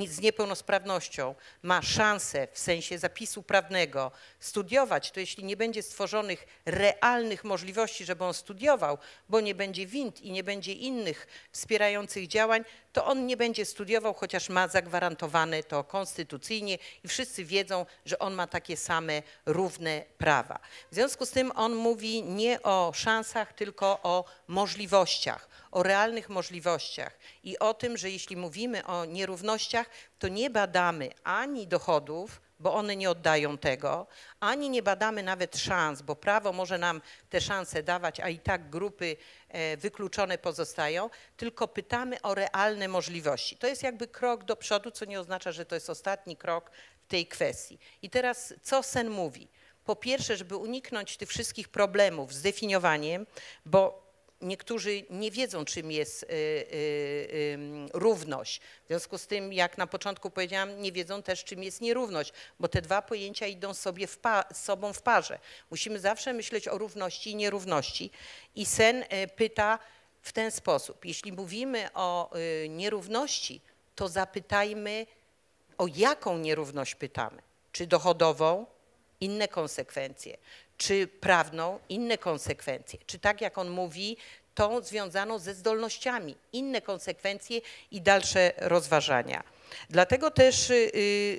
z niepełnosprawnością ma szansę w sensie zapisu prawnego studiować, to jeśli nie będzie stworzonych realnych możliwości, żeby on studiował, bo nie będzie wind i nie będzie innych wspierających działań, to on nie będzie studiował, chociaż ma zagwarantowane to konstytucyjnie i wszyscy wiedzą, że on ma takie same równe prawa. W związku z tym on mówi nie o szansach, tylko o możliwościach, o realnych możliwościach i o tym, że jeśli mówimy o nierównościach, to nie badamy ani dochodów, bo one nie oddają tego, ani nie badamy nawet szans, bo prawo może nam te szanse dawać, a i tak grupy wykluczone pozostają, tylko pytamy o realne możliwości. To jest jakby krok do przodu, co nie oznacza, że to jest ostatni krok w tej kwestii. I teraz co Sen mówi? Po pierwsze, żeby uniknąć tych wszystkich problemów z definiowaniem, bo niektórzy nie wiedzą, czym jest y, y, y, równość. W związku z tym, jak na początku powiedziałam, nie wiedzą też, czym jest nierówność, bo te dwa pojęcia idą sobie w z sobą w parze. Musimy zawsze myśleć o równości i nierówności. I Sen pyta w ten sposób. Jeśli mówimy o y, nierówności, to zapytajmy, o jaką nierówność pytamy. Czy dochodową? Inne konsekwencje. Czy prawną, inne konsekwencje, czy tak jak on mówi, to związano ze zdolnościami, inne konsekwencje i dalsze rozważania. Dlatego też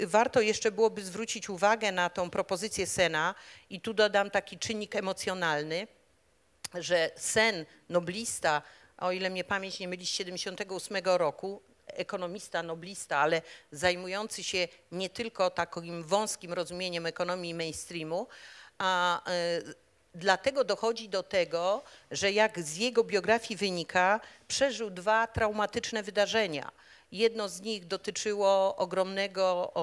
warto jeszcze byłoby zwrócić uwagę na tą propozycję Sena i tu dodam taki czynnik emocjonalny, że Sen, noblista, o ile mnie pamięć nie myli, z tysiąc dziewięćset siedemdziesiątego ósmego roku, ekonomista, noblista, ale zajmujący się nie tylko takim wąskim rozumieniem ekonomii mainstreamu, a y, dlatego dochodzi do tego, że jak z jego biografii wynika, przeżył dwa traumatyczne wydarzenia Jedno z nich dotyczyło ogromnego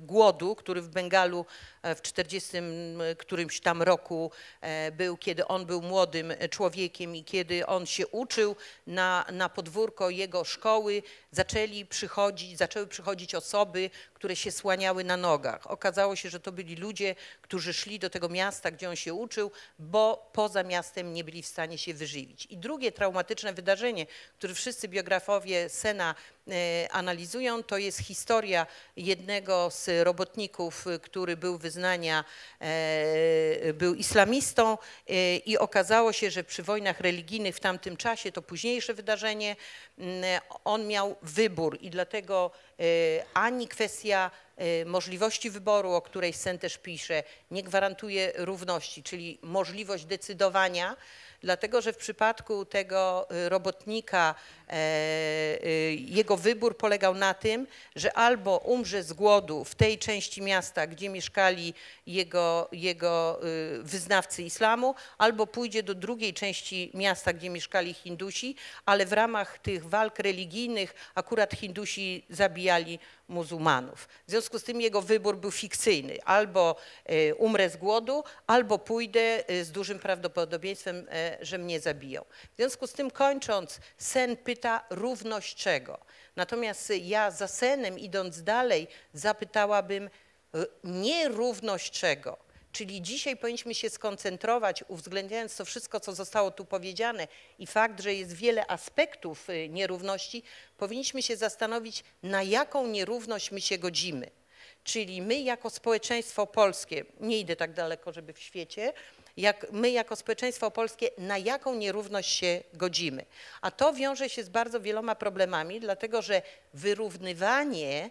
głodu, który w Bengalu w czterdziestym którymś tam roku był, kiedy on był młodym człowiekiem i kiedy on się uczył, na, na podwórko jego szkoły zaczęli przychodzić, zaczęły przychodzić osoby, które się słaniały na nogach. Okazało się, że to byli ludzie, którzy szli do tego miasta, gdzie on się uczył, bo poza miastem nie byli w stanie się wyżywić. I drugie traumatyczne wydarzenie, które wszyscy biografowie Sena analizują, to jest historia jednego z robotników, który był wyznania, był islamistą i okazało się, że przy wojnach religijnych w tamtym czasie, to późniejsze wydarzenie, on miał wybór i dlatego ani kwestia możliwości wyboru, o której Sen też pisze, nie gwarantuje równości, czyli możliwość decydowania, dlatego że w przypadku tego robotnika jego wybór polegał na tym, że albo umrze z głodu w tej części miasta, gdzie mieszkali jego, jego wyznawcy islamu, albo pójdzie do drugiej części miasta, gdzie mieszkali Hindusi, ale w ramach tych walk religijnych akurat Hindusi zabijali muzułmanów. W związku z tym jego wybór był fikcyjny. Albo umrę z głodu, albo pójdę z dużym prawdopodobieństwem, że mnie zabiją. W związku z tym kończąc, Sen pyta równość czego? Natomiast ja za Senem, idąc dalej, zapytałabym nie równość czego? Czyli dzisiaj powinniśmy się skoncentrować, uwzględniając to wszystko, co zostało tu powiedziane i fakt, że jest wiele aspektów nierówności, powinniśmy się zastanowić, na jaką nierówność my się godzimy. Czyli my jako społeczeństwo polskie, nie idę tak daleko, żeby w świecie, jak my jako społeczeństwo polskie, na jaką nierówność się godzimy. A to wiąże się z bardzo wieloma problemami, dlatego że wyrównywanie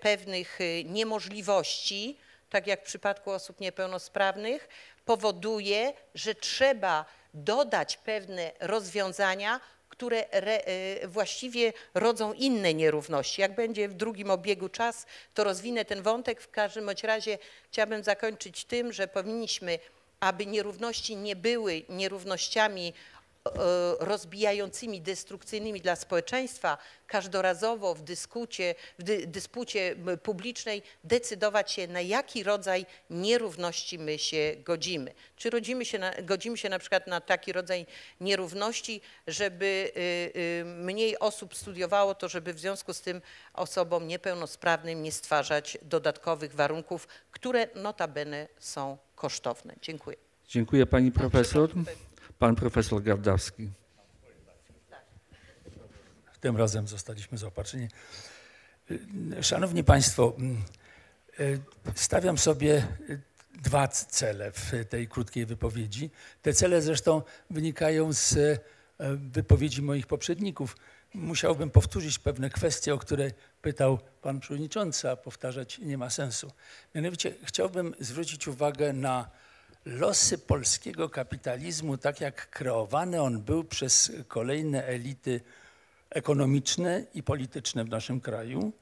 pewnych niemożliwości, tak jak w przypadku osób niepełnosprawnych, powoduje, że trzeba dodać pewne rozwiązania, które re, właściwie rodzą inne nierówności. Jak będzie w drugim obiegu czas, to rozwinę ten wątek. W każdym bądź razie chciałabym zakończyć tym, że powinniśmy, aby nierówności nie były nierównościami rozbijającymi, destrukcyjnymi dla społeczeństwa, każdorazowo w, dyskucie, w dy, dyspucie publicznej decydować się, na jaki rodzaj nierówności my się godzimy. Czy rodzimy się na, godzimy się na przykład na taki rodzaj nierówności, żeby y, y, mniej osób studiowało, to żeby w związku z tym osobom niepełnosprawnym nie stwarzać dodatkowych warunków, które notabene są kosztowne. Dziękuję. Dziękuję pani profesor. Pan profesor Gardawski. Tym razem zostaliśmy zaopatrzeni. Szanowni Państwo, stawiam sobie dwa cele w tej krótkiej wypowiedzi. Te cele zresztą wynikają z wypowiedzi moich poprzedników. Musiałbym powtórzyć pewne kwestie, o które pytał pan przewodniczący, a powtarzać nie ma sensu. Mianowicie chciałbym zwrócić uwagę na losy polskiego kapitalizmu, tak jak kreowany on był przez kolejne elity ekonomiczne i polityczne w naszym kraju,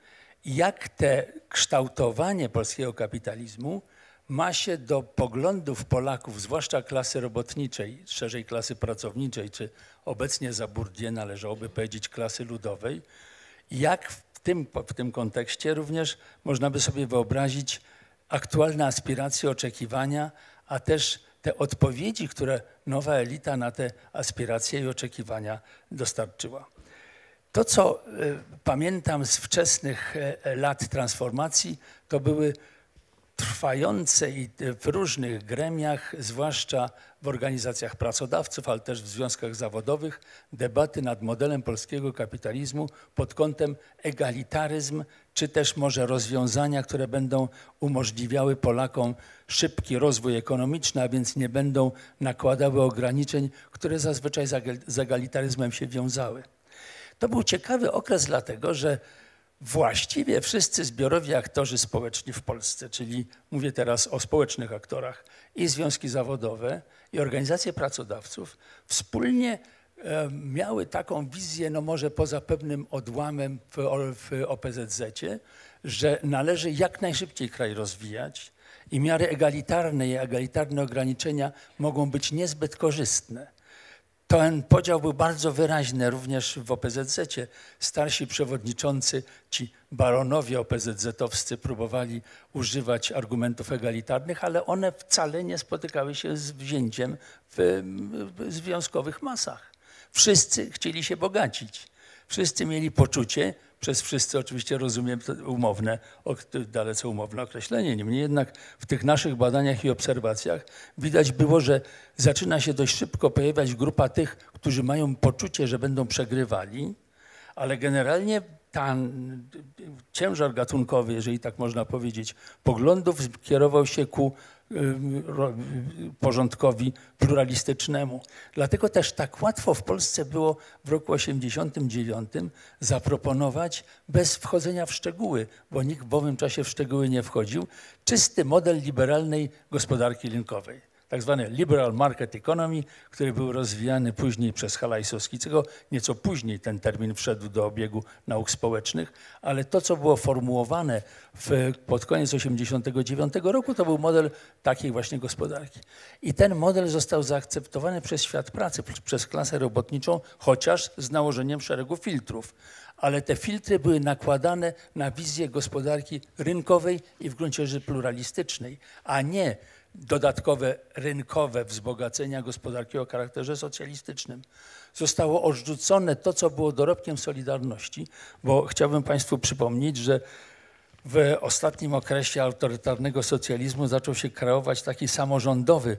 jak te kształtowanie polskiego kapitalizmu ma się do poglądów Polaków, zwłaszcza klasy robotniczej, szerzej klasy pracowniczej, czy obecnie za Bourdieu należałoby powiedzieć klasy ludowej, jak w tym, w tym kontekście również można by sobie wyobrazić aktualne aspiracje, oczekiwania, a też te odpowiedzi, które nowa elita na te aspiracje i oczekiwania dostarczyła. To, co pamiętam z wczesnych lat transformacji, to były trwające i w różnych gremiach, zwłaszcza w organizacjach pracodawców, ale też w związkach zawodowych, debaty nad modelem polskiego kapitalizmu pod kątem egalitaryzm, czy też może rozwiązania, które będą umożliwiały Polakom szybki rozwój ekonomiczny, a więc nie będą nakładały ograniczeń, które zazwyczaj z egalitaryzmem się wiązały. To był ciekawy okres dlatego, że właściwie wszyscy zbiorowi aktorzy społeczni w Polsce, czyli mówię teraz o społecznych aktorach, i związki zawodowe, i organizacje pracodawców, wspólnie miały taką wizję, no może poza pewnym odłamem w O P Z Z-cie, że należy jak najszybciej kraj rozwijać i miary egalitarne i egalitarne ograniczenia mogą być niezbyt korzystne. Ten podział był bardzo wyraźny również w O P Z Z-cie. Starsi przewodniczący, ci baronowie O P Z Z-owscy próbowali używać argumentów egalitarnych, ale one wcale nie spotykały się z wzięciem w związkowych masach. Wszyscy chcieli się bogacić. Wszyscy mieli poczucie, przez wszyscy oczywiście rozumiem umowne, dalece umowne określenie. Niemniej jednak w tych naszych badaniach i obserwacjach widać było, że zaczyna się dość szybko pojawiać grupa tych, którzy mają poczucie, że będą przegrywali, ale generalnie ten ciężar gatunkowy, jeżeli tak można powiedzieć, poglądów skierował się ku porządkowi pluralistycznemu. Dlatego też tak łatwo w Polsce było w roku osiemdziesiątym dziewiątym zaproponować, bez wchodzenia w szczegóły, bo nikt w owym czasie w szczegóły nie wchodził, czysty model liberalnej gospodarki rynkowej, tak zwany liberal market economy, który był rozwijany później przez Halaisowskiego. Nieco później ten termin wszedł do obiegu nauk społecznych, ale to, co było formułowane w, pod koniec osiemdziesiątego dziewiątego roku, to był model takiej właśnie gospodarki. I ten model został zaakceptowany przez świat pracy, przez klasę robotniczą, chociaż z nałożeniem szeregu filtrów. Ale te filtry były nakładane na wizję gospodarki rynkowej i w gruncie rzeczy pluralistycznej, a nie dodatkowe rynkowe wzbogacenia gospodarki o charakterze socjalistycznym. Zostało odrzucone to, co było dorobkiem Solidarności, bo chciałbym Państwu przypomnieć, że w ostatnim okresie autorytarnego socjalizmu zaczął się kreować taki samorządowy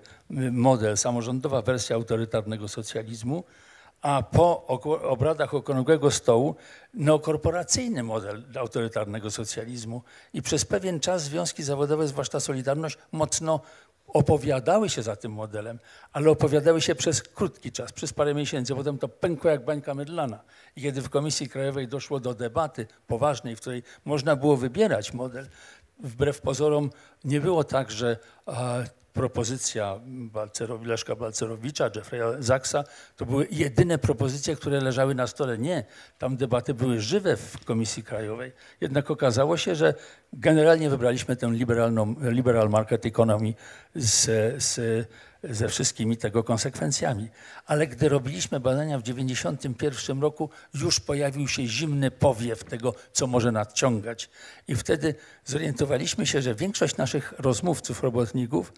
model, samorządowa wersja autorytarnego socjalizmu, a po obradach Okrągłego Stołu neokorporacyjny model autorytarnego socjalizmu. I przez pewien czas związki zawodowe, zwłaszcza Solidarność, mocno opowiadały się za tym modelem, ale opowiadały się przez krótki czas, przez parę miesięcy. Potem to pękło jak bańka mydlana. I kiedy w Komisji Krajowej doszło do debaty poważnej, w której można było wybierać model, wbrew pozorom nie było tak, że a, propozycja Balcerowi, Leszka Balcerowicza, Jeffrey'a Zaksa, to były jedyne propozycje, które leżały na stole. Nie, tam debaty były żywe w Komisji Krajowej. Jednak okazało się, że generalnie wybraliśmy tę liberalną, liberal market economy z, z, ze wszystkimi tego konsekwencjami. Ale gdy robiliśmy badania w dziewięćdziesiątym pierwszym roku, już pojawił się zimny powiew tego, co może nadciągać. I wtedy zorientowaliśmy się, że większość naszych rozmówców, robotników,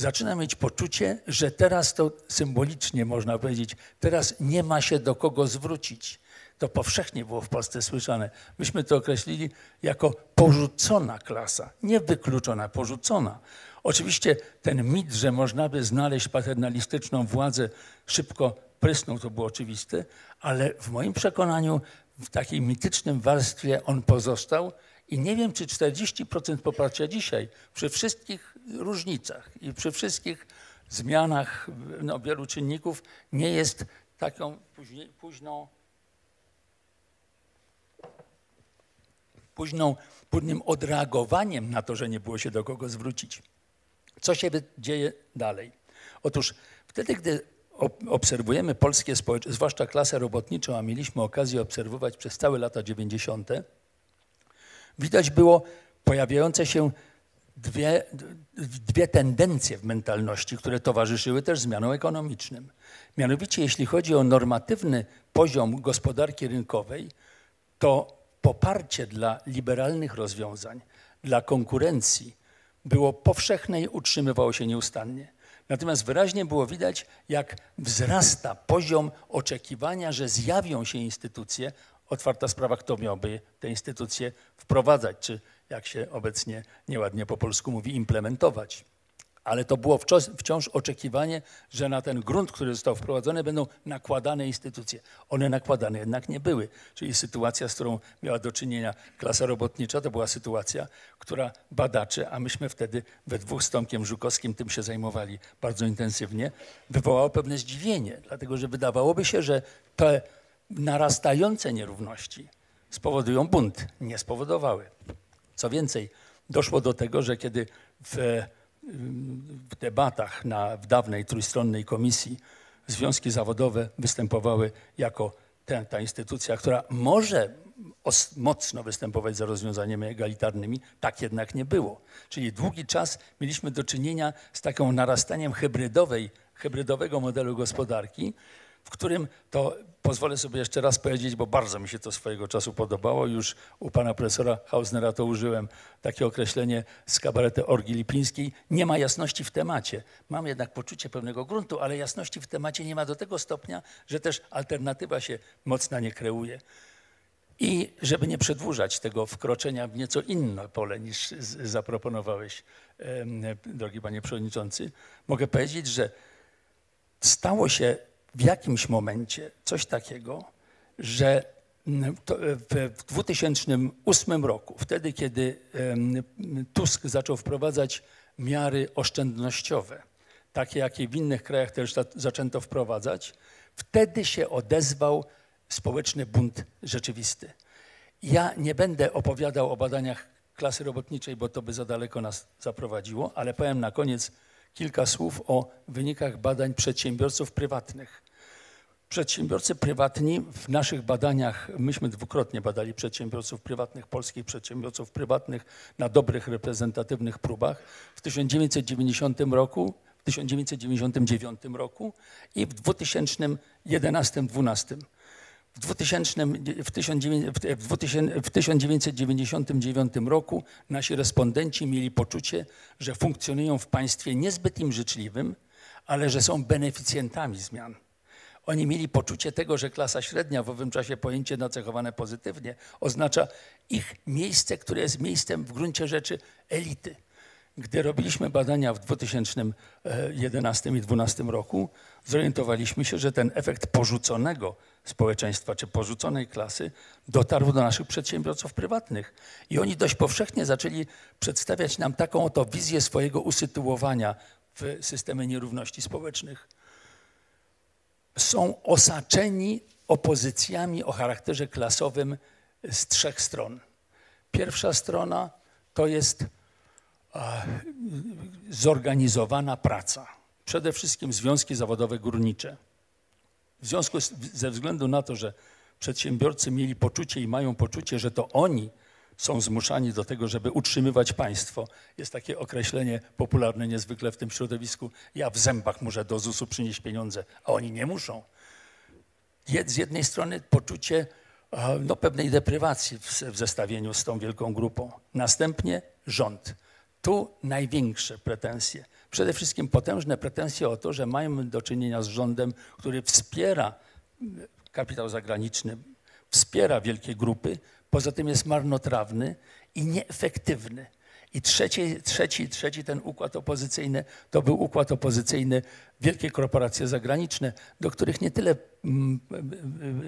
zaczyna mieć poczucie, że teraz to symbolicznie można powiedzieć, teraz nie ma się do kogo zwrócić. To powszechnie było w Polsce słyszane. Myśmy to określili jako porzucona klasa, nie wykluczona, porzucona. Oczywiście ten mit, że można by znaleźć paternalistyczną władzę, szybko prysnął, to było oczywiste, ale w moim przekonaniu w takiej mitycznym warstwie on pozostał. I nie wiem, czy czterdzieści procent poparcia dzisiaj, przy wszystkich różnicach i przy wszystkich zmianach no, wielu czynników, nie jest taką później, późną, późną, późnym odreagowaniem na to, że nie było się do kogo zwrócić. Co się dzieje dalej? Otóż wtedy, gdy obserwujemy polskie społeczeństwo, zwłaszcza klasę robotniczą, a mieliśmy okazję obserwować przez całe lata dziewięćdziesiąte, widać było pojawiające się dwie, dwie tendencje w mentalności, które towarzyszyły też zmianom ekonomicznym. Mianowicie jeśli chodzi o normatywny poziom gospodarki rynkowej, to poparcie dla liberalnych rozwiązań, dla konkurencji było powszechne i utrzymywało się nieustannie. Natomiast wyraźnie było widać, jak wzrasta poziom oczekiwania, że zjawią się instytucje. Otwarta sprawa, kto miałby te instytucje wprowadzać, czy jak się obecnie nieładnie po polsku mówi, implementować. Ale to było wciąż, wciąż oczekiwanie, że na ten grunt, który został wprowadzony, będą nakładane instytucje. One nakładane jednak nie były. Czyli sytuacja, z którą miała do czynienia klasa robotnicza, to była sytuacja, która badaczy, a myśmy wtedy we dwóch z Tomkiem Żukowskim tym się zajmowali bardzo intensywnie, wywołała pewne zdziwienie, dlatego że wydawałoby się, że te narastające nierówności spowodują bunt, nie spowodowały. Co więcej, doszło do tego, że kiedy w, w debatach na, w dawnej trójstronnej komisji związki zawodowe występowały jako ta, ta instytucja, która może os, mocno występować za rozwiązaniami egalitarnymi, tak jednak nie było. Czyli długi czas mieliśmy do czynienia z takim narastaniem hybrydowej, hybrydowego modelu gospodarki, w którym to pozwolę sobie jeszcze raz powiedzieć, bo bardzo mi się to swojego czasu podobało. Już u pana profesora Hausnera to użyłem, takie określenie z kabaretu Olgi Lipińskiej. Nie ma jasności w temacie. Mam jednak poczucie pewnego gruntu, ale jasności w temacie nie ma do tego stopnia, że też alternatywa się mocna nie kreuje. I żeby nie przedłużać tego wkroczenia w nieco inne pole niż zaproponowałeś, drogi panie przewodniczący, mogę powiedzieć, że stało się w jakimś momencie coś takiego, że w dwa tysiące ósmym roku, wtedy kiedy Tusk zaczął wprowadzać miary oszczędnościowe, takie jakie w innych krajach też zaczęto wprowadzać, wtedy się odezwał społeczny bunt rzeczywisty. Ja nie będę opowiadał o badaniach klasy robotniczej, bo to by za daleko nas zaprowadziło, ale powiem na koniec kilka słów o wynikach badań przedsiębiorców prywatnych. Przedsiębiorcy prywatni w naszych badaniach, myśmy dwukrotnie badali przedsiębiorców prywatnych, polskich przedsiębiorców prywatnych na dobrych, reprezentatywnych próbach w tysiąc dziewięćset dziewięćdziesiątym roku, w tysiąc dziewięćset dziewięćdziesiątym dziewiątym roku i w dwa tysiące jedenastym dwunastym. W tysiąc dziewięćset dziewięćdziesiątym dziewiątym roku nasi respondenci mieli poczucie, że funkcjonują w państwie niezbyt im życzliwym, ale że są beneficjentami zmian. Oni mieli poczucie tego, że klasa średnia, w owym czasie pojęcie nacechowane pozytywnie, oznacza ich miejsce, które jest miejscem w gruncie rzeczy elity. Gdy robiliśmy badania w dwa tysiące jedenastym i dwa tysiące dwunastym roku, zorientowaliśmy się, że ten efekt porzuconego społeczeństwa czy porzuconej klasy dotarł do naszych przedsiębiorców prywatnych. I oni dość powszechnie zaczęli przedstawiać nam taką oto wizję swojego usytuowania w systemie nierówności społecznych. Są osaczeni opozycjami o charakterze klasowym z trzech stron. Pierwsza strona to jest zorganizowana praca. Przede wszystkim związki zawodowe górnicze. W związku z, ze względu na to, że przedsiębiorcy mieli poczucie i mają poczucie, że to oni są zmuszani do tego, żeby utrzymywać państwo. Jest takie określenie popularne niezwykle w tym środowisku. Ja w zębach muszę do zusu przynieść pieniądze, a oni nie muszą. Z jednej strony poczucie no, pewnej deprywacji w, w zestawieniu z tą wielką grupą. Następnie rząd. Tu największe pretensje. Przede wszystkim potężne pretensje o to, że mamy do czynienia z rządem, który wspiera kapitał zagraniczny, wspiera wielkie grupy, poza tym jest marnotrawny i nieefektywny. I trzeci, trzeci, trzeci ten układ opozycyjny, to był układ opozycyjny wielkie korporacje zagraniczne, do których nie tyle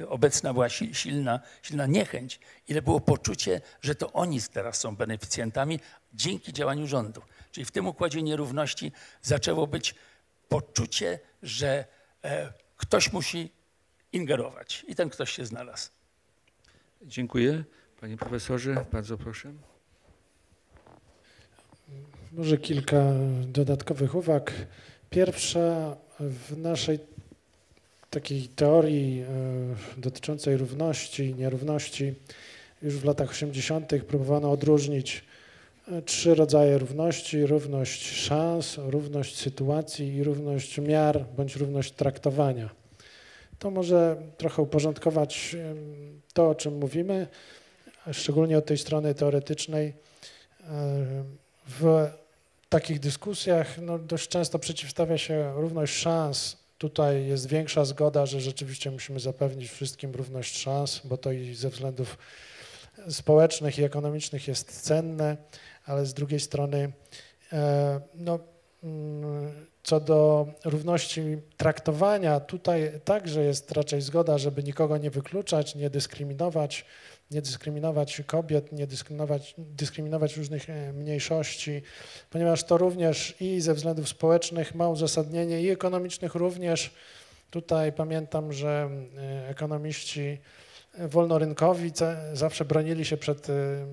obecna była silna, silna niechęć, ile było poczucie, że to oni teraz są beneficjentami dzięki działaniu rządu. Czyli w tym układzie nierówności zaczęło być poczucie, że ktoś musi ingerować i ten ktoś się znalazł. Dziękuję. Panie profesorze, bardzo proszę. Może kilka dodatkowych uwag. Pierwsza, w naszej takiej teorii dotyczącej równości i nierówności już w latach osiemdziesiątych próbowano odróżnić trzy rodzaje równości: równość szans, równość sytuacji i równość miar bądź równość traktowania. To może trochę uporządkować to, o czym mówimy, szczególnie od tej strony teoretycznej. W takich dyskusjach no, dość często przeciwstawia się równość szans. Tutaj jest większa zgoda, że rzeczywiście musimy zapewnić wszystkim równość szans, bo to i ze względów społecznych i ekonomicznych jest cenne, ale z drugiej strony no, co do równości traktowania, tutaj także jest raczej zgoda, żeby nikogo nie wykluczać, nie dyskryminować, nie dyskryminować kobiet, nie dyskryminować, dyskryminować różnych mniejszości, ponieważ to również i ze względów społecznych ma uzasadnienie, i ekonomicznych również. Tutaj pamiętam, że ekonomiści wolnorynkowi zawsze bronili się przed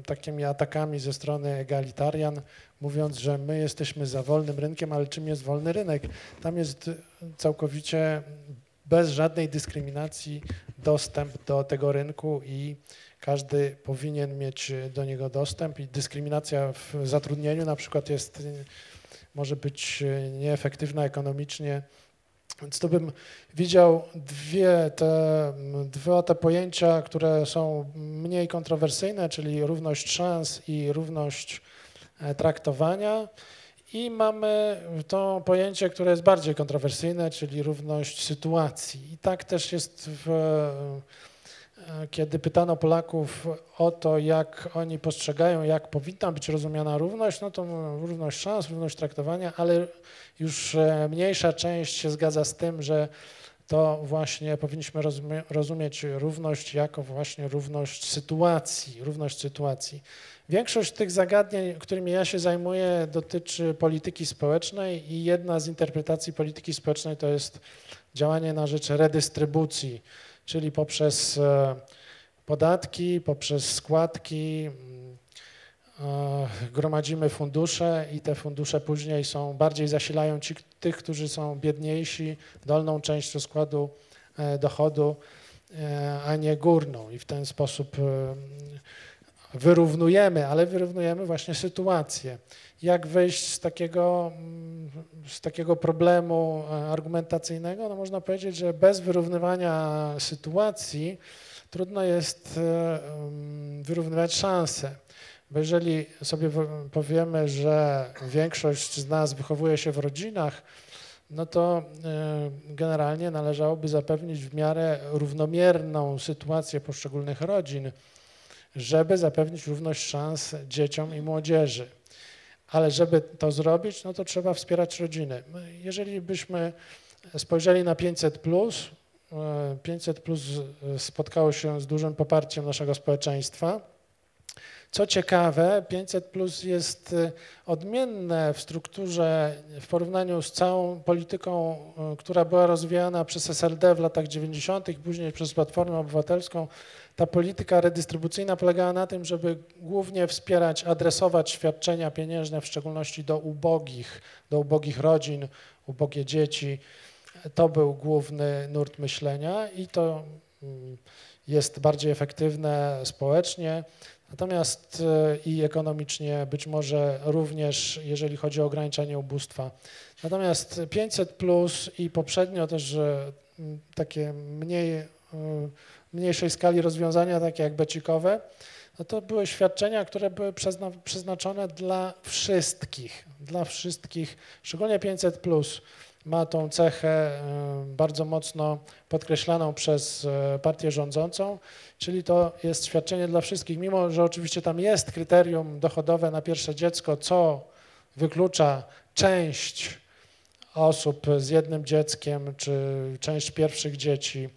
takimi atakami ze strony egalitarian, mówiąc, że my jesteśmy za wolnym rynkiem, ale czym jest wolny rynek? Tam jest całkowicie bez żadnej dyskryminacji dostęp do tego rynku i każdy powinien mieć do niego dostęp, i dyskryminacja w zatrudnieniu na przykład jest, może być nieefektywna ekonomicznie, Więc to bym widział dwie te, dwa te pojęcia, które są mniej kontrowersyjne, czyli równość szans i równość traktowania. I mamy to pojęcie, które jest bardziej kontrowersyjne, czyli równość sytuacji. I tak też jest, w, kiedy pytano Polaków o to, jak oni postrzegają, jak powinna być rozumiana równość, no to równość szans, równość traktowania, ale już mniejsza część się zgadza z tym, że to właśnie powinniśmy rozumie, rozumieć równość jako właśnie równość sytuacji, równość sytuacji. Większość tych zagadnień, którymi ja się zajmuję, dotyczy polityki społecznej i jedna z interpretacji polityki społecznej to jest działanie na rzecz redystrybucji, czyli poprzez podatki, poprzez składki gromadzimy fundusze i te fundusze później są, bardziej zasilają ci, tych, którzy są biedniejsi, dolną częścią składu dochodu, a nie górną i w ten sposób wyrównujemy, ale wyrównujemy właśnie sytuację. Jak wyjść z takiego, z takiego problemu argumentacyjnego? No można powiedzieć, że bez wyrównywania sytuacji trudno jest wyrównywać szanse. Bo jeżeli sobie powiemy, że większość z nas wychowuje się w rodzinach, no to generalnie należałoby zapewnić w miarę równomierną sytuację poszczególnych rodzin, żeby zapewnić równość szans dzieciom i młodzieży. Ale żeby to zrobić, no to trzeba wspierać rodziny. Jeżeli byśmy spojrzeli na pięćset plus, pięćset plus spotkało się z dużym poparciem naszego społeczeństwa. Co ciekawe, pięćset plus jest odmienne w strukturze w porównaniu z całą polityką, która była rozwijana przez S L D w latach dziewięćdziesiątych, później przez Platformę Obywatelską. Ta polityka redystrybucyjna polegała na tym, żeby głównie wspierać, adresować świadczenia pieniężne, w szczególności do ubogich, do ubogich rodzin, ubogie dzieci. To był główny nurt myślenia i to jest bardziej efektywne społecznie. Natomiast i ekonomicznie być może również, jeżeli chodzi o ograniczenie ubóstwa. Natomiast pięćset plus i poprzednio też takie mniej, mniejszej skali rozwiązania, takie jak becikowe, no to były świadczenia, które były przeznaczone dla wszystkich, dla wszystkich, szczególnie pięćset plus. Ma tą cechę bardzo mocno podkreślaną przez partię rządzącą, czyli to jest świadczenie dla wszystkich, mimo że oczywiście tam jest kryterium dochodowe na pierwsze dziecko, co wyklucza część osób z jednym dzieckiem czy część pierwszych dzieci,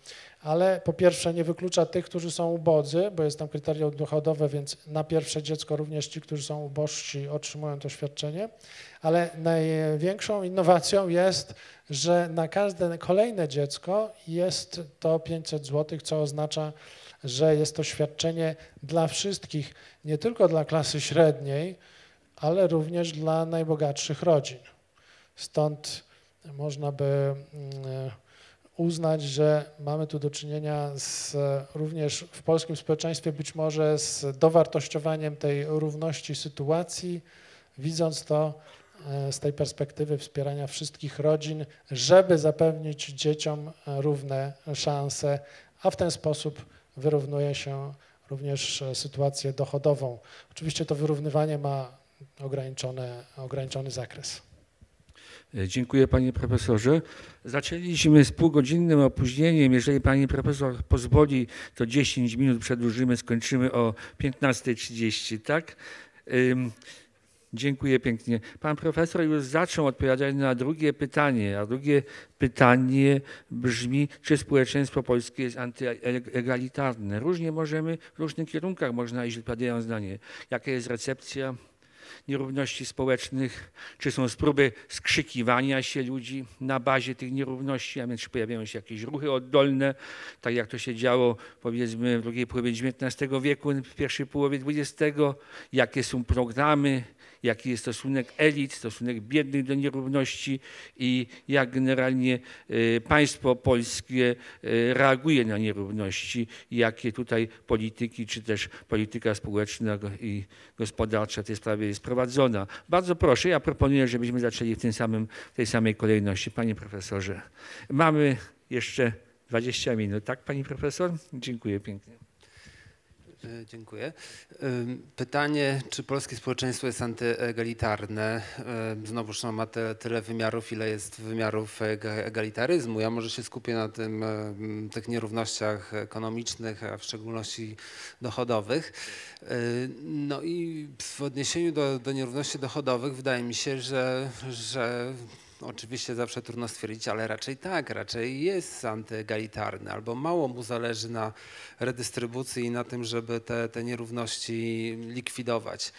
ale po pierwsze nie wyklucza tych, którzy są ubodzy, bo jest tam kryterium dochodowe, więc na pierwsze dziecko również ci, którzy są ubożsi, otrzymują to świadczenie, ale największą innowacją jest, że na każde kolejne dziecko jest to pięćset złotych, co oznacza, że jest to świadczenie dla wszystkich, nie tylko dla klasy średniej, ale również dla najbogatszych rodzin. Stąd można by uznać, że mamy tu do czynienia z, również w polskim społeczeństwie być może z dowartościowaniem tej równości sytuacji, widząc to z tej perspektywy wspierania wszystkich rodzin, żeby zapewnić dzieciom równe szanse, a w ten sposób wyrównuje się również sytuację dochodową. Oczywiście to wyrównywanie ma ograniczone, ograniczony zakres. Dziękuję panie profesorze. Zaczęliśmy z półgodzinnym opóźnieniem. Jeżeli pani profesor pozwoli, to dziesięć minut przedłużymy, skończymy o piętnastej trzydzieści, tak? Ym, dziękuję pięknie. Pan profesor już zaczął odpowiadać na drugie pytanie, a drugie pytanie brzmi, czy społeczeństwo polskie jest antyegalitarne. Różnie możemy, w różnych kierunkach można iść, odpowiadając na nie. Jaka jest recepcja nierówności społecznych, czy są próby skrzykiwania się ludzi na bazie tych nierówności, a więc czy pojawiają się jakieś ruchy oddolne, tak jak to się działo powiedzmy w drugiej połowie dziewiętnastego wieku, w pierwszej połowie dwudziestego, jakie są programy, jaki jest stosunek elit, stosunek biednych do nierówności i jak generalnie państwo polskie reaguje na nierówności, jakie tutaj polityki czy też polityka społeczna i gospodarcza w tej sprawie jest prowadzona. Bardzo proszę, ja proponuję, żebyśmy zaczęli w tym samym, w tej samej kolejności. Panie profesorze, mamy jeszcze dwadzieścia minut, tak pani profesor? Dziękuję pięknie. Dziękuję. Pytanie, czy polskie społeczeństwo jest antyegalitarne? Znowuż ma tyle wymiarów, ile jest wymiarów egalitaryzmu. Ja może się skupię na tym, tych nierównościach ekonomicznych, a w szczególności dochodowych. No i w odniesieniu do, do nierówności dochodowych wydaje mi się, że, że oczywiście zawsze trudno stwierdzić, ale raczej tak, raczej jest antyegalitarny, albo mało mu zależy na redystrybucji i na tym, żeby te, te nierówności likwidować.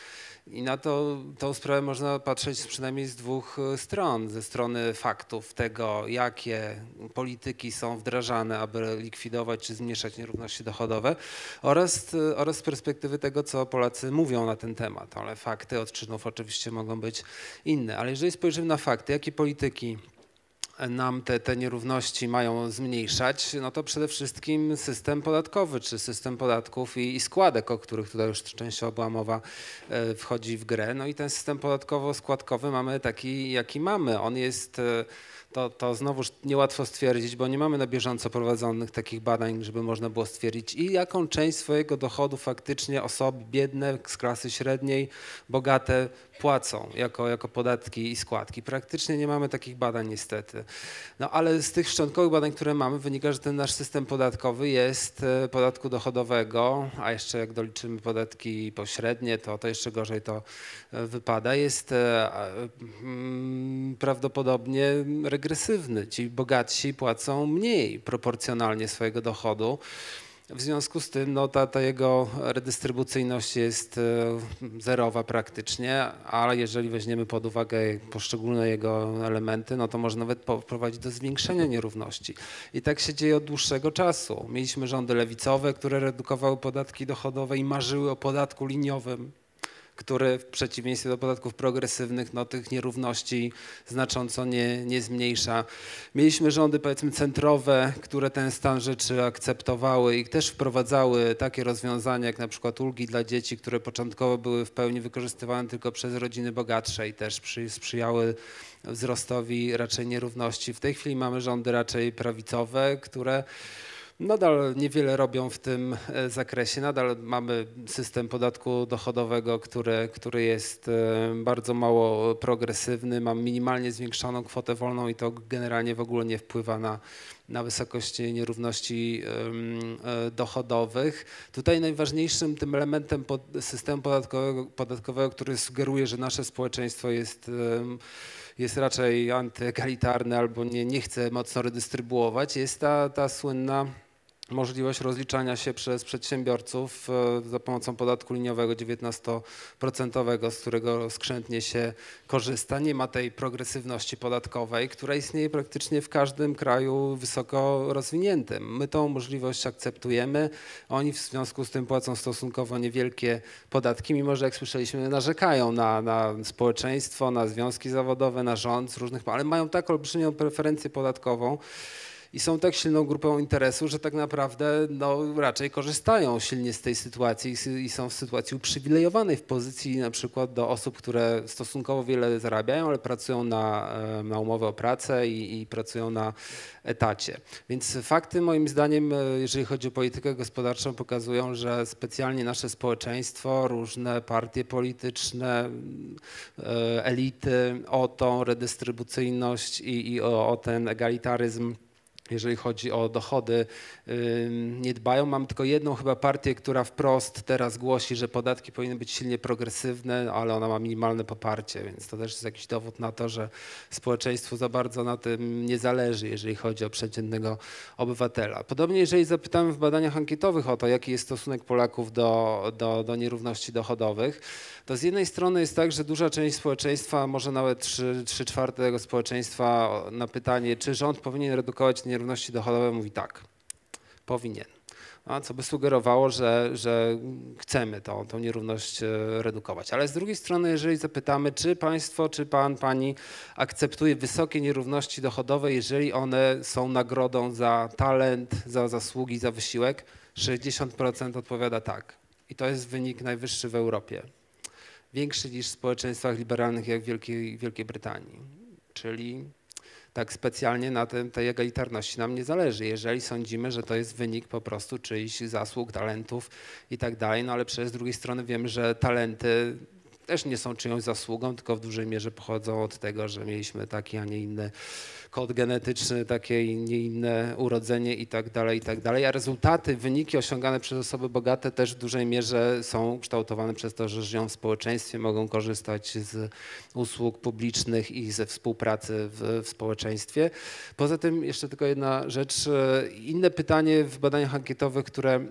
I na to, tą sprawę można patrzeć przynajmniej z dwóch stron. Ze strony faktów tego, jakie polityki są wdrażane, aby likwidować czy zmniejszać nierówności dochodowe oraz, oraz z perspektywy tego, co Polacy mówią na ten temat. Ale fakty od czynów oczywiście mogą być inne. Ale jeżeli spojrzymy na fakty, jakie polityki nam te, te nierówności mają zmniejszać, no to przede wszystkim system podatkowy, czy system podatków i, i składek, o których tutaj już częściowo była mowa, e, wchodzi w grę. No i ten system podatkowo-składkowy mamy taki, jaki mamy. On jest... E, To, to znowuż niełatwo stwierdzić, bo nie mamy na bieżąco prowadzonych takich badań, żeby można było stwierdzić, i jaką część swojego dochodu faktycznie osoby biedne z klasy średniej, bogate płacą jako, jako podatki i składki. Praktycznie nie mamy takich badań niestety. No ale z tych szczątkowych badań, które mamy, wynika, że ten nasz system podatkowy jest podatku dochodowego, a jeszcze jak doliczymy podatki pośrednie, to, to jeszcze gorzej to wypada. Jest mm, prawdopodobnie regresywny. Ci bogatsi płacą mniej proporcjonalnie swojego dochodu. W związku z tym no, ta, ta jego redystrybucyjność jest zerowa praktycznie, ale jeżeli weźmiemy pod uwagę poszczególne jego elementy, no to może nawet prowadzić do zwiększenia nierówności. I tak się dzieje od dłuższego czasu. Mieliśmy rządy lewicowe, które redukowały podatki dochodowe i marzyły o podatku liniowym, który w przeciwieństwie do podatków progresywnych no, tych nierówności znacząco nie, nie zmniejsza. Mieliśmy rządy, powiedzmy, centrowe, które ten stan rzeczy akceptowały i też wprowadzały takie rozwiązania jak na przykład ulgi dla dzieci, które początkowo były w pełni wykorzystywane tylko przez rodziny bogatsze i też przy, sprzyjały wzrostowi raczej nierówności. W tej chwili mamy rządy raczej prawicowe, które nadal niewiele robią w tym zakresie. Nadal mamy system podatku dochodowego, który, który jest bardzo mało progresywny. Mam minimalnie zwiększoną kwotę wolną i to generalnie w ogóle nie wpływa na, na wysokość nierówności dochodowych. Tutaj najważniejszym tym elementem systemu podatkowego, podatkowego, który sugeruje, że nasze społeczeństwo jest... jest raczej antyegalitarny albo nie, nie chce mocno redystrybuować, jest ta, ta słynna możliwość rozliczania się przez przedsiębiorców za pomocą podatku liniowego dziewiętnastoprocentowego, z którego skrzętnie się korzysta. Nie ma tej progresywności podatkowej, która istnieje praktycznie w każdym kraju wysoko rozwiniętym. My tą możliwość akceptujemy. Oni w związku z tym płacą stosunkowo niewielkie podatki, mimo że, jak słyszeliśmy, narzekają na, na społeczeństwo, na związki zawodowe, na rząd, różnych, ale mają tak olbrzymią preferencję podatkową, i są tak silną grupą interesu, że tak naprawdę no, raczej korzystają silnie z tej sytuacji i są w sytuacji uprzywilejowanej w pozycji na przykład do osób, które stosunkowo wiele zarabiają, ale pracują na, na umowę o pracę i, i pracują na etacie. Więc fakty moim zdaniem, jeżeli chodzi o politykę gospodarczą, pokazują, że specjalnie nasze społeczeństwo, różne partie polityczne, elity o tą redystrybucyjność i, i o, o ten egalitaryzm, jeżeli chodzi o dochody, nie dbają. Mam tylko jedną chyba partię, która wprost teraz głosi, że podatki powinny być silnie progresywne, ale ona ma minimalne poparcie, więc to też jest jakiś dowód na to, że społeczeństwu za bardzo na tym nie zależy, jeżeli chodzi o przeciętnego obywatela. Podobnie, jeżeli zapytamy w badaniach ankietowych o to, jaki jest stosunek Polaków do, do, do nierówności dochodowych, to z jednej strony jest tak, że duża część społeczeństwa, może nawet trzy czwarte tego społeczeństwa na pytanie, czy rząd powinien redukować nierówności dochodowe, mówi tak, powinien. a co by sugerowało, że, że chcemy to, tą nierówność redukować. Ale z drugiej strony, jeżeli zapytamy, czy państwo, czy pan, pani akceptuje wysokie nierówności dochodowe, jeżeli one są nagrodą za talent, za zasługi, za wysiłek, sześćdziesiąt procent odpowiada tak. I to jest wynik najwyższy w Europie. Większy niż w społeczeństwach liberalnych jak w Wielkiej, Wielkiej Brytanii. Czyli tak specjalnie na tym, tej egalitarności nam nie zależy, jeżeli sądzimy, że to jest wynik po prostu czyichś zasług, talentów i tak dalej, no ale przecież z drugiej strony wiemy, że talenty też nie są czyjąś zasługą, tylko w dużej mierze pochodzą od tego, że mieliśmy taki, a nie inny kod genetyczny, takie nie inne urodzenie i tak dalej, i tak dalej, a rezultaty, wyniki osiągane przez osoby bogate też w dużej mierze są kształtowane przez to, że żyją w społeczeństwie, mogą korzystać z usług publicznych i ze współpracy w, w społeczeństwie. Poza tym jeszcze tylko jedna rzecz, inne pytanie w badaniach ankietowych, które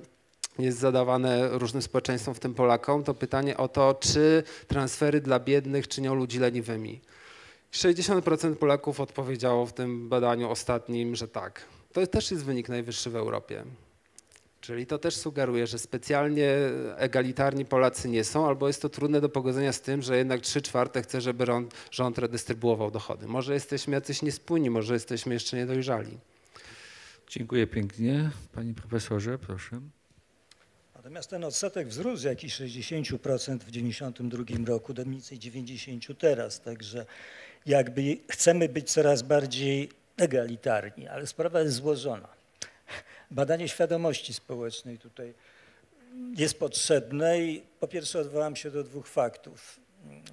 jest zadawane różnym społeczeństwom, w tym Polakom, to pytanie o to, czy transfery dla biednych czynią ludzi leniwymi. sześćdziesiąt procent Polaków odpowiedziało w tym badaniu ostatnim, że tak. To też jest wynik najwyższy w Europie. Czyli to też sugeruje, że specjalnie egalitarni Polacy nie są, albo jest to trudne do pogodzenia z tym, że jednak trzy czwarte chce, żeby rząd redystrybuował dochody. Może jesteśmy jacyś niespójni, może jesteśmy jeszcze niedojrzali. Dziękuję pięknie. Panie profesorze, proszę. Natomiast ten odsetek wzrósł z jakichś sześćdziesięciu procent w dziewięćdziesiątym drugim roku do mniej więcej dziewięćdziesięciu procent teraz, także jakby chcemy być coraz bardziej egalitarni, ale sprawa jest złożona. Badanie świadomości społecznej tutaj jest potrzebne i po pierwsze odwołam się do dwóch faktów.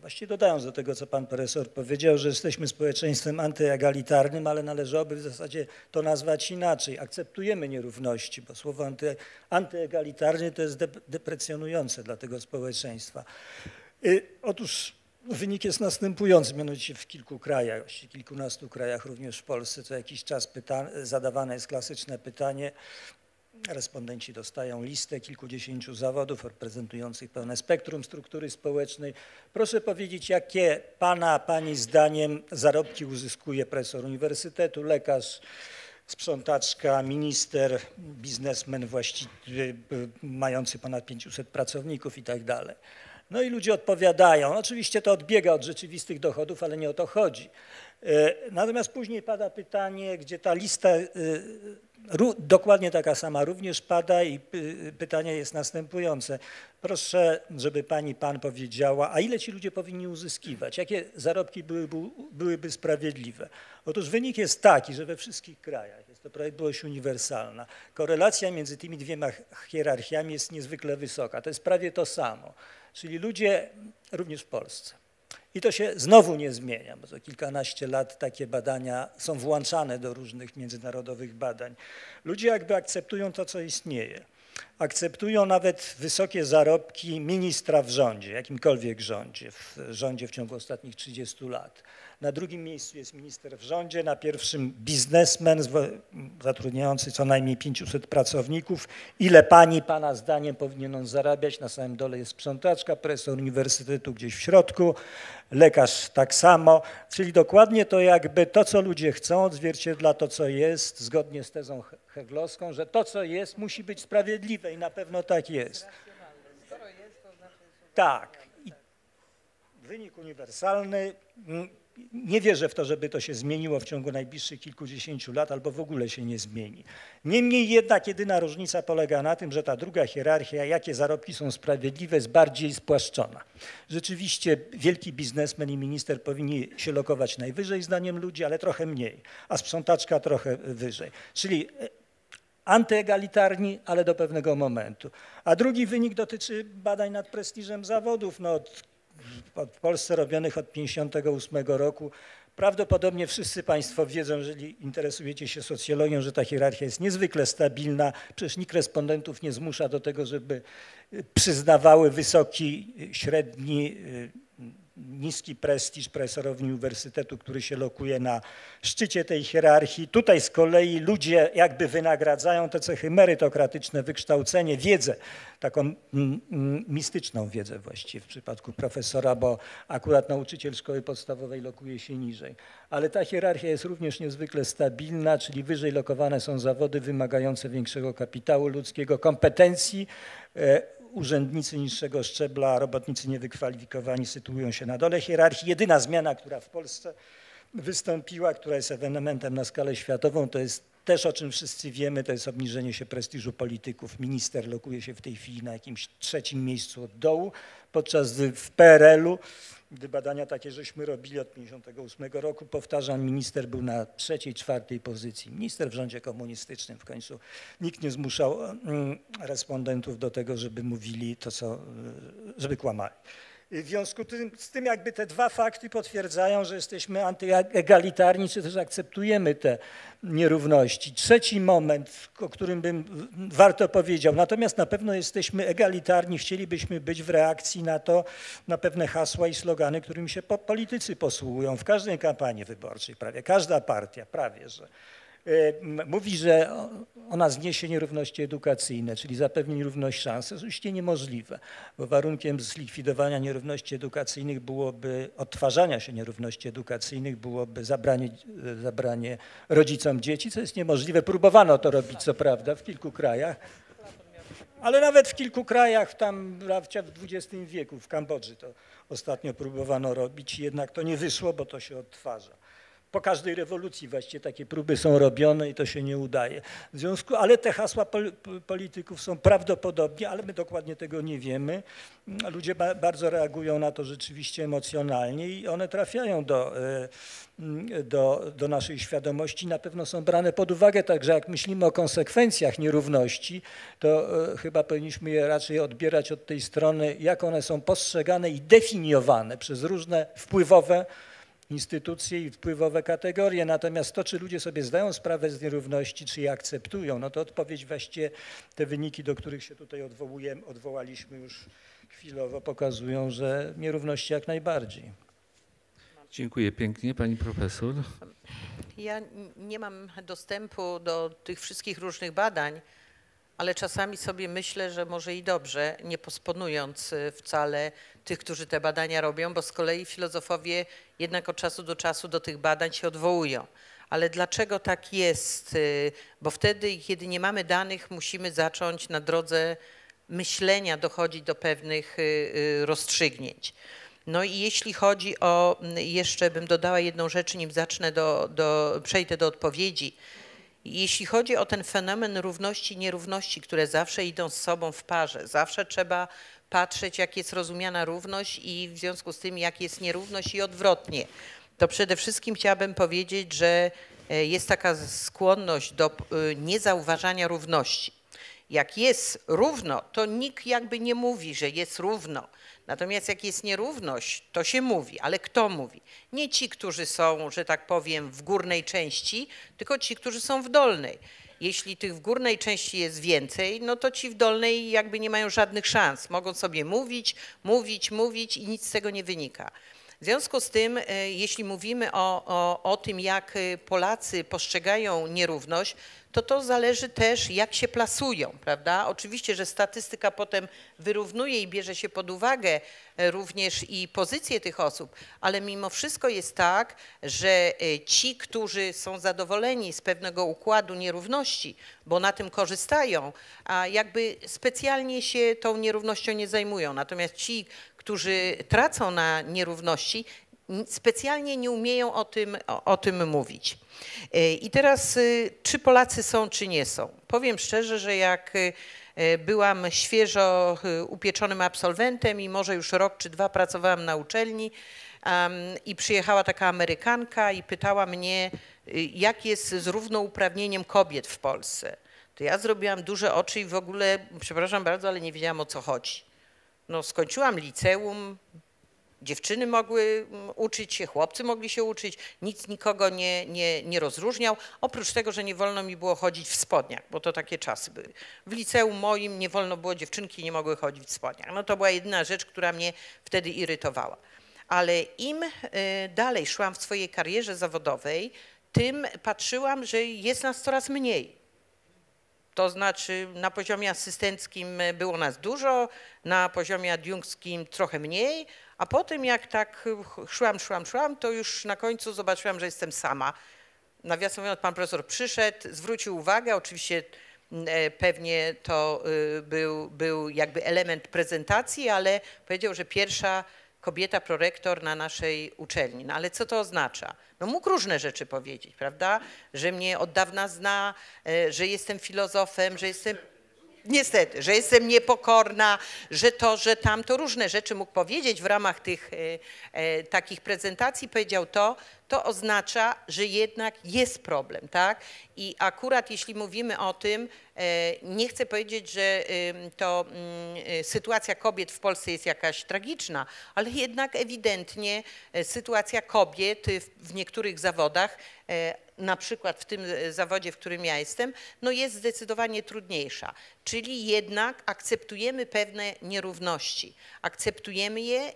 Właściwie dodając do tego, co pan profesor powiedział, że jesteśmy społeczeństwem antyegalitarnym, ale należałoby w zasadzie to nazwać inaczej. Akceptujemy nierówności, bo słowo anty, antyegalitarny to jest deprecjonujące dla tego społeczeństwa. Yy, otóż wynik jest następujący, mianowicie w kilku krajach, w kilkunastu krajach, również w Polsce, co jakiś czas pyta, zadawane jest klasyczne pytanie. Respondenci dostają listę kilkudziesięciu zawodów reprezentujących pełne spektrum struktury społecznej. Proszę powiedzieć, jakie pana, pani zdaniem zarobki uzyskuje profesor uniwersytetu, lekarz, sprzątaczka, minister, biznesmen właściwy, mający ponad pięciuset pracowników i tak dalej. No i ludzie odpowiadają. Oczywiście to odbiega od rzeczywistych dochodów, ale nie o to chodzi. Natomiast później pada pytanie, gdzie ta lista dokładnie taka sama również pada i pytanie jest następujące. Proszę, żeby pani, pan powiedziała, a ile ci ludzie powinni uzyskiwać? Jakie zarobki byłyby, byłyby sprawiedliwe? Otóż wynik jest taki, że we wszystkich krajach, jest to sprawiedliwość uniwersalna, korelacja między tymi dwiema hierarchiami jest niezwykle wysoka. To jest prawie to samo, czyli ludzie również w Polsce. I to się znowu nie zmienia, bo co kilkanaście lat takie badania są włączane do różnych międzynarodowych badań. Ludzie jakby akceptują to, co istnieje. Akceptują nawet wysokie zarobki ministra w rządzie, jakimkolwiek rządzie, w rządzie w ciągu ostatnich trzydziestu lat. Na drugim miejscu jest minister w rządzie, na pierwszym biznesmen zatrudniający co najmniej pięciuset pracowników. Ile pani, pana zdaniem powinien on zarabiać? Na samym dole jest sprzątaczka, profesor uniwersytetu gdzieś w środku, lekarz tak samo. Czyli dokładnie to jakby to, co ludzie chcą, odzwierciedla to, co jest, zgodnie z tezą heglowską, że to, co jest, musi być sprawiedliwe i na pewno tak jest. Tak. I wynik uniwersalny. Nie wierzę w to, żeby to się zmieniło w ciągu najbliższych kilkudziesięciu lat albo w ogóle się nie zmieni. Niemniej jednak jedyna różnica polega na tym, że ta druga hierarchia, jakie zarobki są sprawiedliwe, jest bardziej spłaszczona. Rzeczywiście wielki biznesmen i minister powinni się lokować najwyżej zdaniem ludzi, ale trochę mniej, a sprzątaczka trochę wyżej. Czyli antyegalitarni, ale do pewnego momentu. A drugi wynik dotyczy badań nad prestiżem zawodów. No, w Polsce robionych od tysiąc dziewięćset pięćdziesiątego ósmego roku. Prawdopodobnie wszyscy państwo wiedzą, jeżeli interesujecie się socjologią, że ta hierarchia jest niezwykle stabilna. Przecież nikt respondentów nie zmusza do tego, żeby przyznawały wysoki, średni, niski prestiż profesorów uniwersytetu, który się lokuje na szczycie tej hierarchii. Tutaj z kolei ludzie jakby wynagradzają te cechy merytokratyczne, wykształcenie, wiedzę, taką mistyczną wiedzę właściwie w przypadku profesora, bo akurat nauczyciel szkoły podstawowej lokuje się niżej. Ale ta hierarchia jest również niezwykle stabilna, czyli wyżej lokowane są zawody wymagające większego kapitału ludzkiego, kompetencji. Urzędnicy niższego szczebla, robotnicy niewykwalifikowani sytuują się na dole hierarchii. Jedyna zmiana, która w Polsce wystąpiła, która jest ewenementem na skalę światową, to jest też, o czym wszyscy wiemy, to jest obniżenie się prestiżu polityków. Minister lokuje się w tej chwili na jakimś trzecim miejscu od dołu, podczas gdy w P R L-u, gdy badania takie żeśmy robili od tysiąc dziewięćset pięćdziesiątego ósmego roku, powtarzam, minister był na trzeciej, czwartej pozycji. Minister w rządzie komunistycznym w końcu. Nikt nie zmuszał respondentów do tego, żeby mówili to, co, żeby kłamali. W związku z tym jakby te dwa fakty potwierdzają, że jesteśmy antyegalitarni, czy też akceptujemy te nierówności. Trzeci moment, o którym bym warto powiedział, natomiast na pewno jesteśmy egalitarni, chcielibyśmy być w reakcji na to, na pewne hasła i slogany, którymi się politycy posługują w każdej kampanii wyborczej, prawie każda partia, prawie że. Mówi, że ona zniesie nierówności edukacyjne, czyli zapewni równość szans. To jest oczywiście niemożliwe, bo warunkiem zlikwidowania nierówności edukacyjnych byłoby, odtwarzania się nierówności edukacyjnych byłoby zabranie, zabranie rodzicom dzieci, co jest niemożliwe. Próbowano to robić, co prawda, w kilku krajach. Ale nawet w kilku krajach, tam w dwudziestym wieku, w Kambodży to ostatnio próbowano robić, jednak to nie wyszło, bo to się odtwarza. Po każdej rewolucji właściwie takie próby są robione i to się nie udaje. W związku, ale te hasła pol, polityków są prawdopodobnie, ale my dokładnie tego nie wiemy. Ludzie ba, bardzo reagują na to rzeczywiście emocjonalnie i one trafiają do, do, do naszej świadomości. Na pewno są brane pod uwagę, także jak myślimy o konsekwencjach nierówności, to chyba powinniśmy je raczej odbierać od tej strony, jak one są postrzegane i definiowane przez różne wpływowe instytucje i wpływowe kategorie, natomiast to, czy ludzie sobie zdają sprawę z nierówności, czy je akceptują, no to odpowiedź właściwie te wyniki, do których się tutaj odwołujemy, odwołaliśmy już chwilowo, pokazują, że nierówności jak najbardziej. Dziękuję pięknie, pani profesor. Ja nie mam dostępu do tych wszystkich różnych badań, ale czasami sobie myślę, że może i dobrze, nie posponując wcale tych, którzy te badania robią, bo z kolei filozofowie jednak od czasu do czasu do tych badań się odwołują. Ale dlaczego tak jest? Bo wtedy, kiedy nie mamy danych, musimy zacząć na drodze myślenia dochodzić do pewnych rozstrzygnięć. No i jeśli chodzi o, jeszcze bym dodała jedną rzecz, nim zacznę do, do, przejdę do odpowiedzi. Jeśli chodzi o ten fenomen równości i nierówności, które zawsze idą z sobą w parze, zawsze trzeba patrzeć, jak jest rozumiana równość i w związku z tym, jak jest nierówność i odwrotnie, to przede wszystkim chciałabym powiedzieć, że jest taka skłonność do niezauważania równości. Jak jest równo, to nikt jakby nie mówi, że jest równo. Natomiast jak jest nierówność, to się mówi, ale kto mówi? Nie ci, którzy są, że tak powiem, w górnej części, tylko ci, którzy są w dolnej. Jeśli tych w górnej części jest więcej, no to ci w dolnej jakby nie mają żadnych szans. Mogą sobie mówić, mówić, mówić i nic z tego nie wynika. W związku z tym, jeśli mówimy o, o, o tym, jak Polacy postrzegają nierówność, to to zależy też, jak się plasują, prawda? Oczywiście, że statystyka potem wyrównuje i bierze się pod uwagę również i pozycję tych osób, ale mimo wszystko jest tak, że ci, którzy są zadowoleni z pewnego układu nierówności, bo na tym korzystają, a jakby specjalnie się tą nierównością nie zajmują. Natomiast ci, którzy tracą na nierówności, specjalnie nie umieją o tym, o, o tym mówić. I teraz, czy Polacy są, czy nie są? Powiem szczerze, że jak byłam świeżo upieczonym absolwentem i może już rok czy dwa pracowałam na uczelni um, i przyjechała taka Amerykanka i pytała mnie, jak jest z równouprawnieniem kobiet w Polsce, to ja zrobiłam duże oczy i w ogóle, przepraszam bardzo, ale nie wiedziałam, o co chodzi. No, skończyłam liceum, dziewczyny mogły uczyć się, chłopcy mogli się uczyć, nic nikogo nie, nie, nie rozróżniał, oprócz tego, że nie wolno mi było chodzić w spodniach, bo to takie czasy były. W liceum moim nie wolno było, dziewczynki nie mogły chodzić w spodniach. No to była jedyna rzecz, która mnie wtedy irytowała. ale im dalej szłam w swojej karierze zawodowej, tym patrzyłam, że jest nas coraz mniej. To znaczy na poziomie asystenckim było nas dużo, na poziomie adiunkckim trochę mniej, a potem jak tak szłam, szłam, szłam, to już na końcu zobaczyłam, że jestem sama. Nawiasem mówiąc, pan profesor przyszedł, zwrócił uwagę, oczywiście pewnie to był, był jakby element prezentacji, ale powiedział, że pierwsza kobieta prorektor na naszej uczelni. No ale co to oznacza? No mógł różne rzeczy powiedzieć, prawda? Że mnie od dawna zna, że jestem filozofem, że jestem... Niestety, że jestem niepokorna, że to, że tamto, różne rzeczy mógł powiedzieć w ramach tych e, takich prezentacji, powiedział to, to oznacza, że jednak jest problem, tak? I akurat jeśli mówimy o tym, e, nie chcę powiedzieć, że e, to e, sytuacja kobiet w Polsce jest jakaś tragiczna, ale jednak ewidentnie e, sytuacja kobiet w, w niektórych zawodach, e, na przykład w tym zawodzie, w którym ja jestem, no jest zdecydowanie trudniejsza. Czyli jednak akceptujemy pewne nierówności. Akceptujemy je,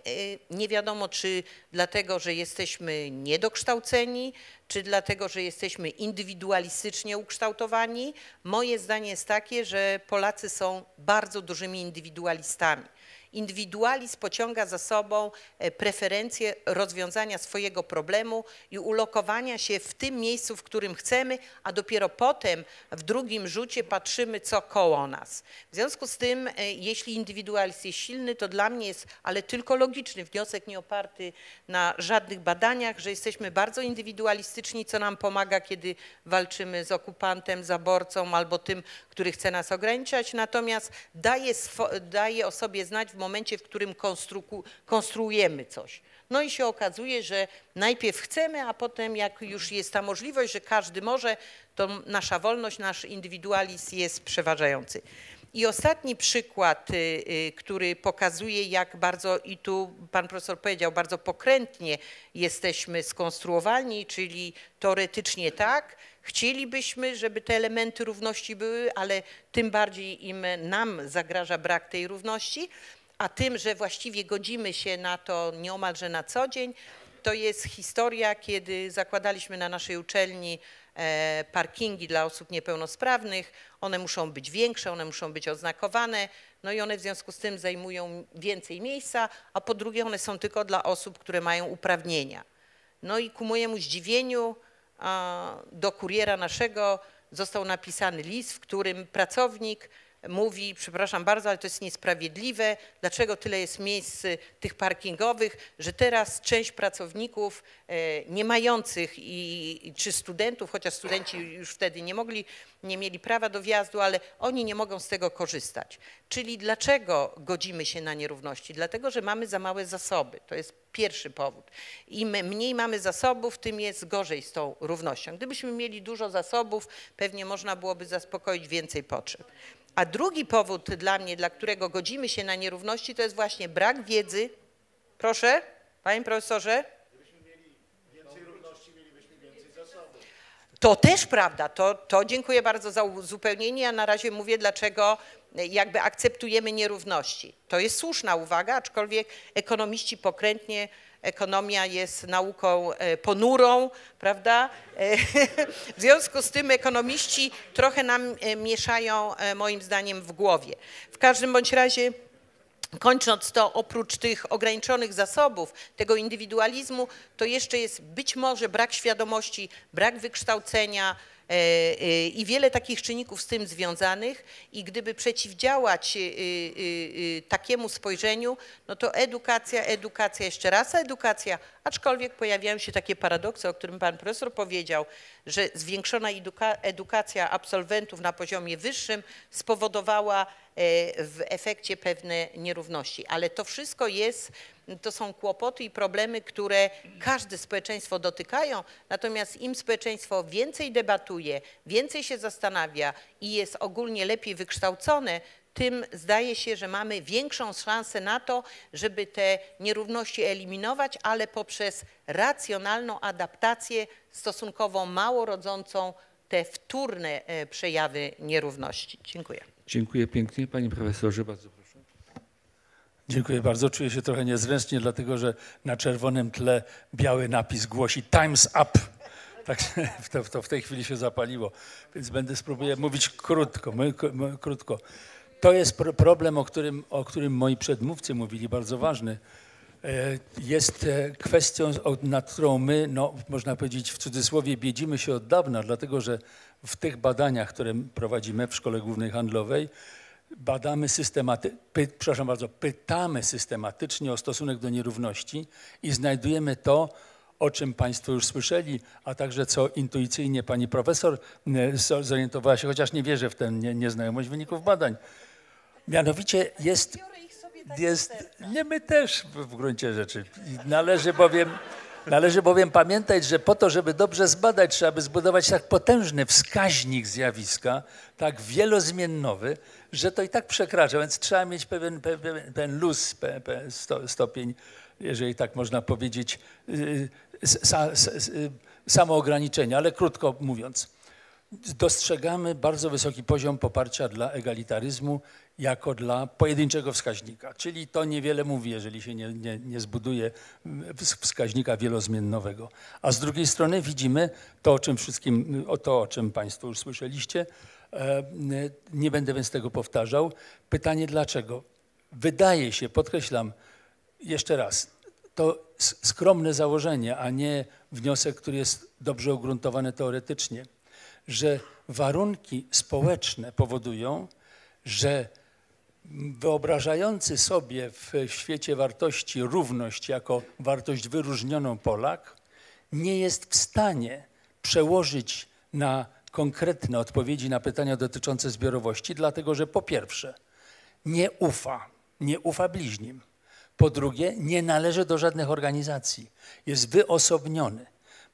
nie wiadomo czy dlatego, że jesteśmy niedokształceni, czy dlatego, że jesteśmy indywidualistycznie ukształtowani. Moje zdanie jest takie, że Polacy są bardzo dużymi indywidualistami. Indywidualizm pociąga za sobą preferencję rozwiązania swojego problemu i ulokowania się w tym miejscu, w którym chcemy, a dopiero potem w drugim rzucie patrzymy, co koło nas. W związku z tym, jeśli indywidualizm jest silny, to dla mnie jest, ale tylko logiczny wniosek, nie oparty na żadnych badaniach, że jesteśmy bardzo indywidualistyczni, co nam pomaga, kiedy walczymy z okupantem, zaborcą albo tym, który chce nas ograniczać, natomiast daje, daje o sobie znać w momencie, w którym konstru- konstruujemy coś. No i się okazuje, że najpierw chcemy, a potem jak już jest ta możliwość, że każdy może, to nasza wolność, nasz indywidualizm jest przeważający. I ostatni przykład, który pokazuje, jak bardzo, i tu pan profesor powiedział, bardzo pokrętnie jesteśmy skonstruowani, czyli teoretycznie tak, chcielibyśmy, żeby te elementy równości były, ale tym bardziej im nam zagraża brak tej równości, a tym, że właściwie godzimy się na to nieomalże na co dzień, to jest historia, kiedy zakładaliśmy na naszej uczelni parkingi dla osób niepełnosprawnych, one muszą być większe, one muszą być oznakowane, no i one w związku z tym zajmują więcej miejsca, a po drugie one są tylko dla osób, które mają uprawnienia. No i ku mojemu zdziwieniu do kuriera naszego został napisany list, w którym pracownik mówi, przepraszam bardzo, ale to jest niesprawiedliwe, dlaczego tyle jest miejsc tych parkingowych, że teraz część pracowników nie mających i, czy studentów, chociaż studenci już wtedy nie mogli, nie mieli prawa do wjazdu, ale oni nie mogą z tego korzystać. Czyli dlaczego godzimy się na nierówności? Dlatego, że mamy za małe zasoby. To jest pierwszy powód. Im mniej mamy zasobów, tym jest gorzej z tą równością. Gdybyśmy mieli dużo zasobów, pewnie można byłoby zaspokoić więcej potrzeb. A drugi powód dla mnie, dla którego godzimy się na nierówności, to jest właśnie brak wiedzy. Proszę, panie profesorze. Gdybyśmy mieli więcej równości, mielibyśmy więcej zasobów. To też prawda, to, to dziękuję bardzo za uzupełnienie. Ja na razie mówię, dlaczego jakby akceptujemy nierówności. To jest słuszna uwaga, aczkolwiek ekonomiści pokrętnie, ekonomia jest nauką ponurą, prawda? W związku z tym ekonomiści trochę nam mieszają, moim zdaniem, w głowie. W każdym bądź razie, kończąc to, oprócz tych ograniczonych zasobów, tego indywidualizmu, to jeszcze jest być może brak świadomości, brak wykształcenia, i wiele takich czynników z tym związanych i gdyby przeciwdziałać takiemu spojrzeniu, no to edukacja, edukacja, jeszcze raz edukacja, aczkolwiek pojawiają się takie paradoksy, o którym pan profesor powiedział, że zwiększona edukacja absolwentów na poziomie wyższym spowodowała w efekcie pewne nierówności, ale to wszystko jest, to są kłopoty i problemy, które każde społeczeństwo dotykają, natomiast im społeczeństwo więcej debatuje, więcej się zastanawia i jest ogólnie lepiej wykształcone, tym zdaje się, że mamy większą szansę na to, żeby te nierówności eliminować, ale poprzez racjonalną adaptację stosunkowo mało rodzącą te wtórne przejawy nierówności. Dziękuję. Dziękuję pięknie. Panie profesorze, bardzo proszę. Dziękuję bardzo. Czuję się trochę niezręcznie, dlatego że na czerwonym tle biały napis głosi Time's Up. Tak, to, to w tej chwili się zapaliło, więc będę spróbuję mówić krótko. krótko. To jest problem, o którym, o którym moi przedmówcy mówili, bardzo ważny. Jest kwestią, nad którą my, no, można powiedzieć w cudzysłowie, biedzimy się od dawna, dlatego że w tych badaniach, które prowadzimy w Szkole Głównej Handlowej, badamy systematy- py, przepraszam bardzo, pytamy systematycznie o stosunek do nierówności i znajdujemy to, o czym Państwo już słyszeli, a także co intuicyjnie pani profesor zorientowała się, chociaż nie wierzę w tę nieznajomość wyników badań. Mianowicie jest... Jest, nie my też w gruncie rzeczy. Należy bowiem, należy bowiem pamiętać, że po to, żeby dobrze zbadać, trzeba by zbudować tak potężny wskaźnik zjawiska, tak wielozmiennowy, że to i tak przekracza, więc trzeba mieć pewien, pewien, pewien luz, pewien stopień, jeżeli tak można powiedzieć, samoograniczenia, ale krótko mówiąc. Dostrzegamy bardzo wysoki poziom poparcia dla egalitaryzmu jako dla pojedynczego wskaźnika, czyli to niewiele mówi, jeżeli się nie, nie, nie zbuduje wskaźnika wielozmiennowego. A z drugiej strony widzimy to, o czym wszystkim, o to, o czym Państwo już słyszeliście, nie będę więc tego powtarzał. Pytanie dlaczego? Wydaje się, podkreślam jeszcze raz, to skromne założenie, a nie wniosek, który jest dobrze ugruntowany teoretycznie, że warunki społeczne powodują, że wyobrażający sobie w świecie wartości równość jako wartość wyróżnioną Polak nie jest w stanie przełożyć na konkretne odpowiedzi na pytania dotyczące zbiorowości, dlatego że po pierwsze nie ufa, nie ufa bliźnim, po drugie nie należy do żadnych organizacji, jest wyosobniony.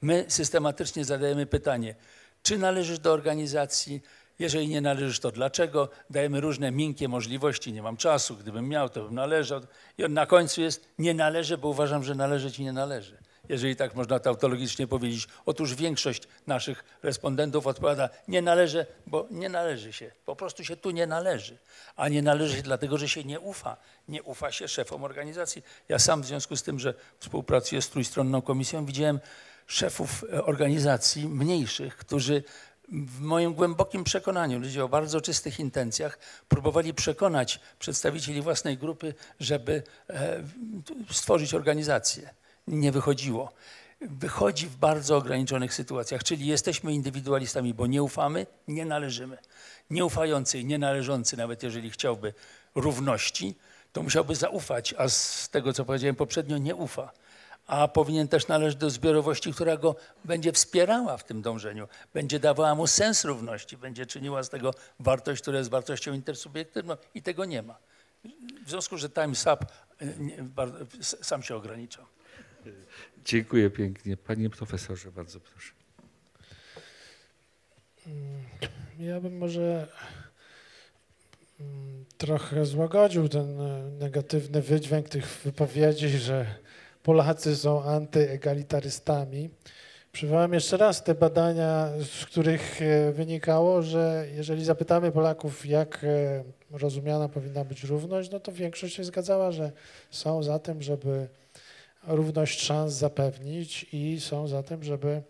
My systematycznie zadajemy pytanie, czy należysz do organizacji, jeżeli nie należysz, to dlaczego? Dajemy różne miękkie możliwości, nie mam czasu, gdybym miał, to bym należał. I on na końcu jest, nie należy, bo uważam, że należeć i nie należy. Jeżeli tak można tautologicznie powiedzieć, otóż większość naszych respondentów odpowiada, nie należy, bo nie należy się, po prostu się tu nie należy. A nie należy się dlatego, że się nie ufa, nie ufa się szefom organizacji. Ja sam w związku z tym, że współpracuję z trójstronną komisją, widziałem szefów organizacji mniejszych, którzy w moim głębokim przekonaniu, ludzie o bardzo czystych intencjach, próbowali przekonać przedstawicieli własnej grupy, żeby stworzyć organizację. Nie wychodziło. Wychodzi w bardzo ograniczonych sytuacjach, czyli jesteśmy indywidualistami, bo nie ufamy, nie należymy. Nieufający i nienależący, nawet jeżeli chciałby równości, to musiałby zaufać, a z tego, co powiedziałem poprzednio, nie ufa. A powinien też należeć do zbiorowości, która go będzie wspierała w tym dążeniu, będzie dawała mu sens równości, będzie czyniła z tego wartość, która jest wartością intersubiektywną i tego nie ma. W związku, że Time's Up sam się ogranicza. Dziękuję pięknie. Panie profesorze, bardzo proszę. Ja bym może trochę złagodził ten negatywny wydźwięk tych wypowiedzi, że Polacy są antyegalitarystami. Przywołam jeszcze raz te badania, z których wynikało, że jeżeli zapytamy Polaków, jak rozumiana powinna być równość, no to większość się zgadzała, że są za tym, żeby równość szans zapewnić i są za tym, żeby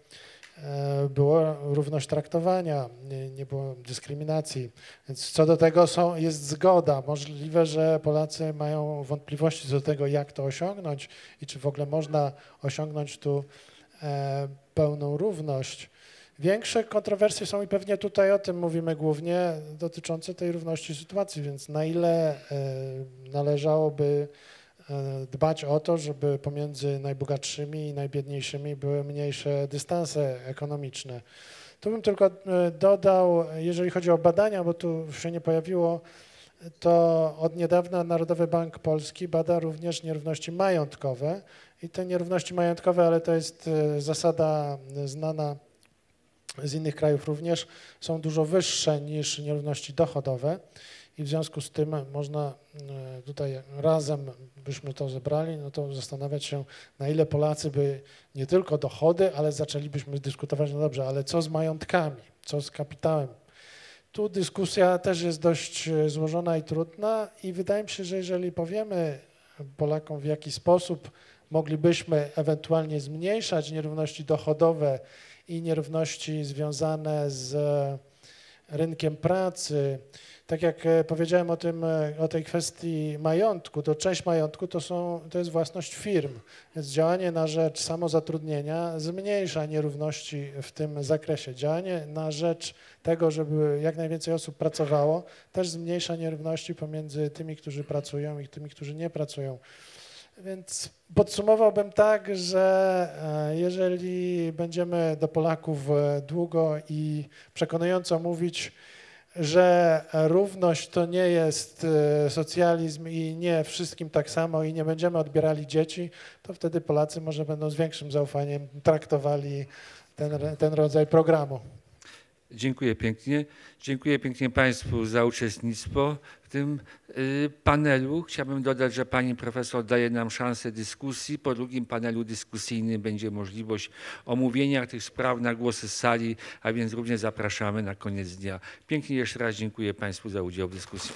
była równość traktowania, nie, nie było dyskryminacji. Więc co do tego są, jest zgoda. Możliwe, że Polacy mają wątpliwości do tego, jak to osiągnąć i czy w ogóle można osiągnąć tu e, pełną równość. Większe kontrowersje są i pewnie tutaj o tym mówimy głównie dotyczące tej równości sytuacji, więc na ile e, należałoby dbać o to, żeby pomiędzy najbogatszymi i najbiedniejszymi były mniejsze dystanse ekonomiczne. Tu bym tylko dodał, jeżeli chodzi o badania, bo tu się nie pojawiło, to od niedawna Narodowy Bank Polski bada również nierówności majątkowe i te nierówności majątkowe, ale to jest zasada znana z innych krajów również, są dużo wyższe niż nierówności dochodowe. I w związku z tym można tutaj razem, byśmy to zebrali, no to zastanawiać się, na ile Polacy by nie tylko dochody, ale zaczęlibyśmy dyskutować, no dobrze, ale co z majątkami, co z kapitałem? Tu dyskusja też jest dość złożona i trudna i wydaje mi się, że jeżeli powiemy Polakom, w jaki sposób moglibyśmy ewentualnie zmniejszać nierówności dochodowe i nierówności związane z rynkiem pracy. Tak jak powiedziałem o tym, o tej kwestii majątku, to część majątku to, są, to jest własność firm, więc działanie na rzecz samozatrudnienia zmniejsza nierówności w tym zakresie. Działanie na rzecz tego, żeby jak najwięcej osób pracowało, też zmniejsza nierówności pomiędzy tymi, którzy pracują i tymi, którzy nie pracują. Więc podsumowałbym tak, że jeżeli będziemy do Polaków długo i przekonująco mówić, że równość to nie jest socjalizm i nie wszystkim tak samo i nie będziemy odbierali dzieci, to wtedy Polacy może będą z większym zaufaniem traktowali ten, ten rodzaj programu. Dziękuję pięknie. Dziękuję pięknie Państwu za uczestnictwo w tym panelu. Chciałbym dodać, że Pani Profesor daje nam szansę dyskusji. Po drugim panelu dyskusyjnym będzie możliwość omówienia tych spraw na głosy z sali, a więc również zapraszamy na koniec dnia. Pięknie jeszcze raz dziękuję Państwu za udział w dyskusji.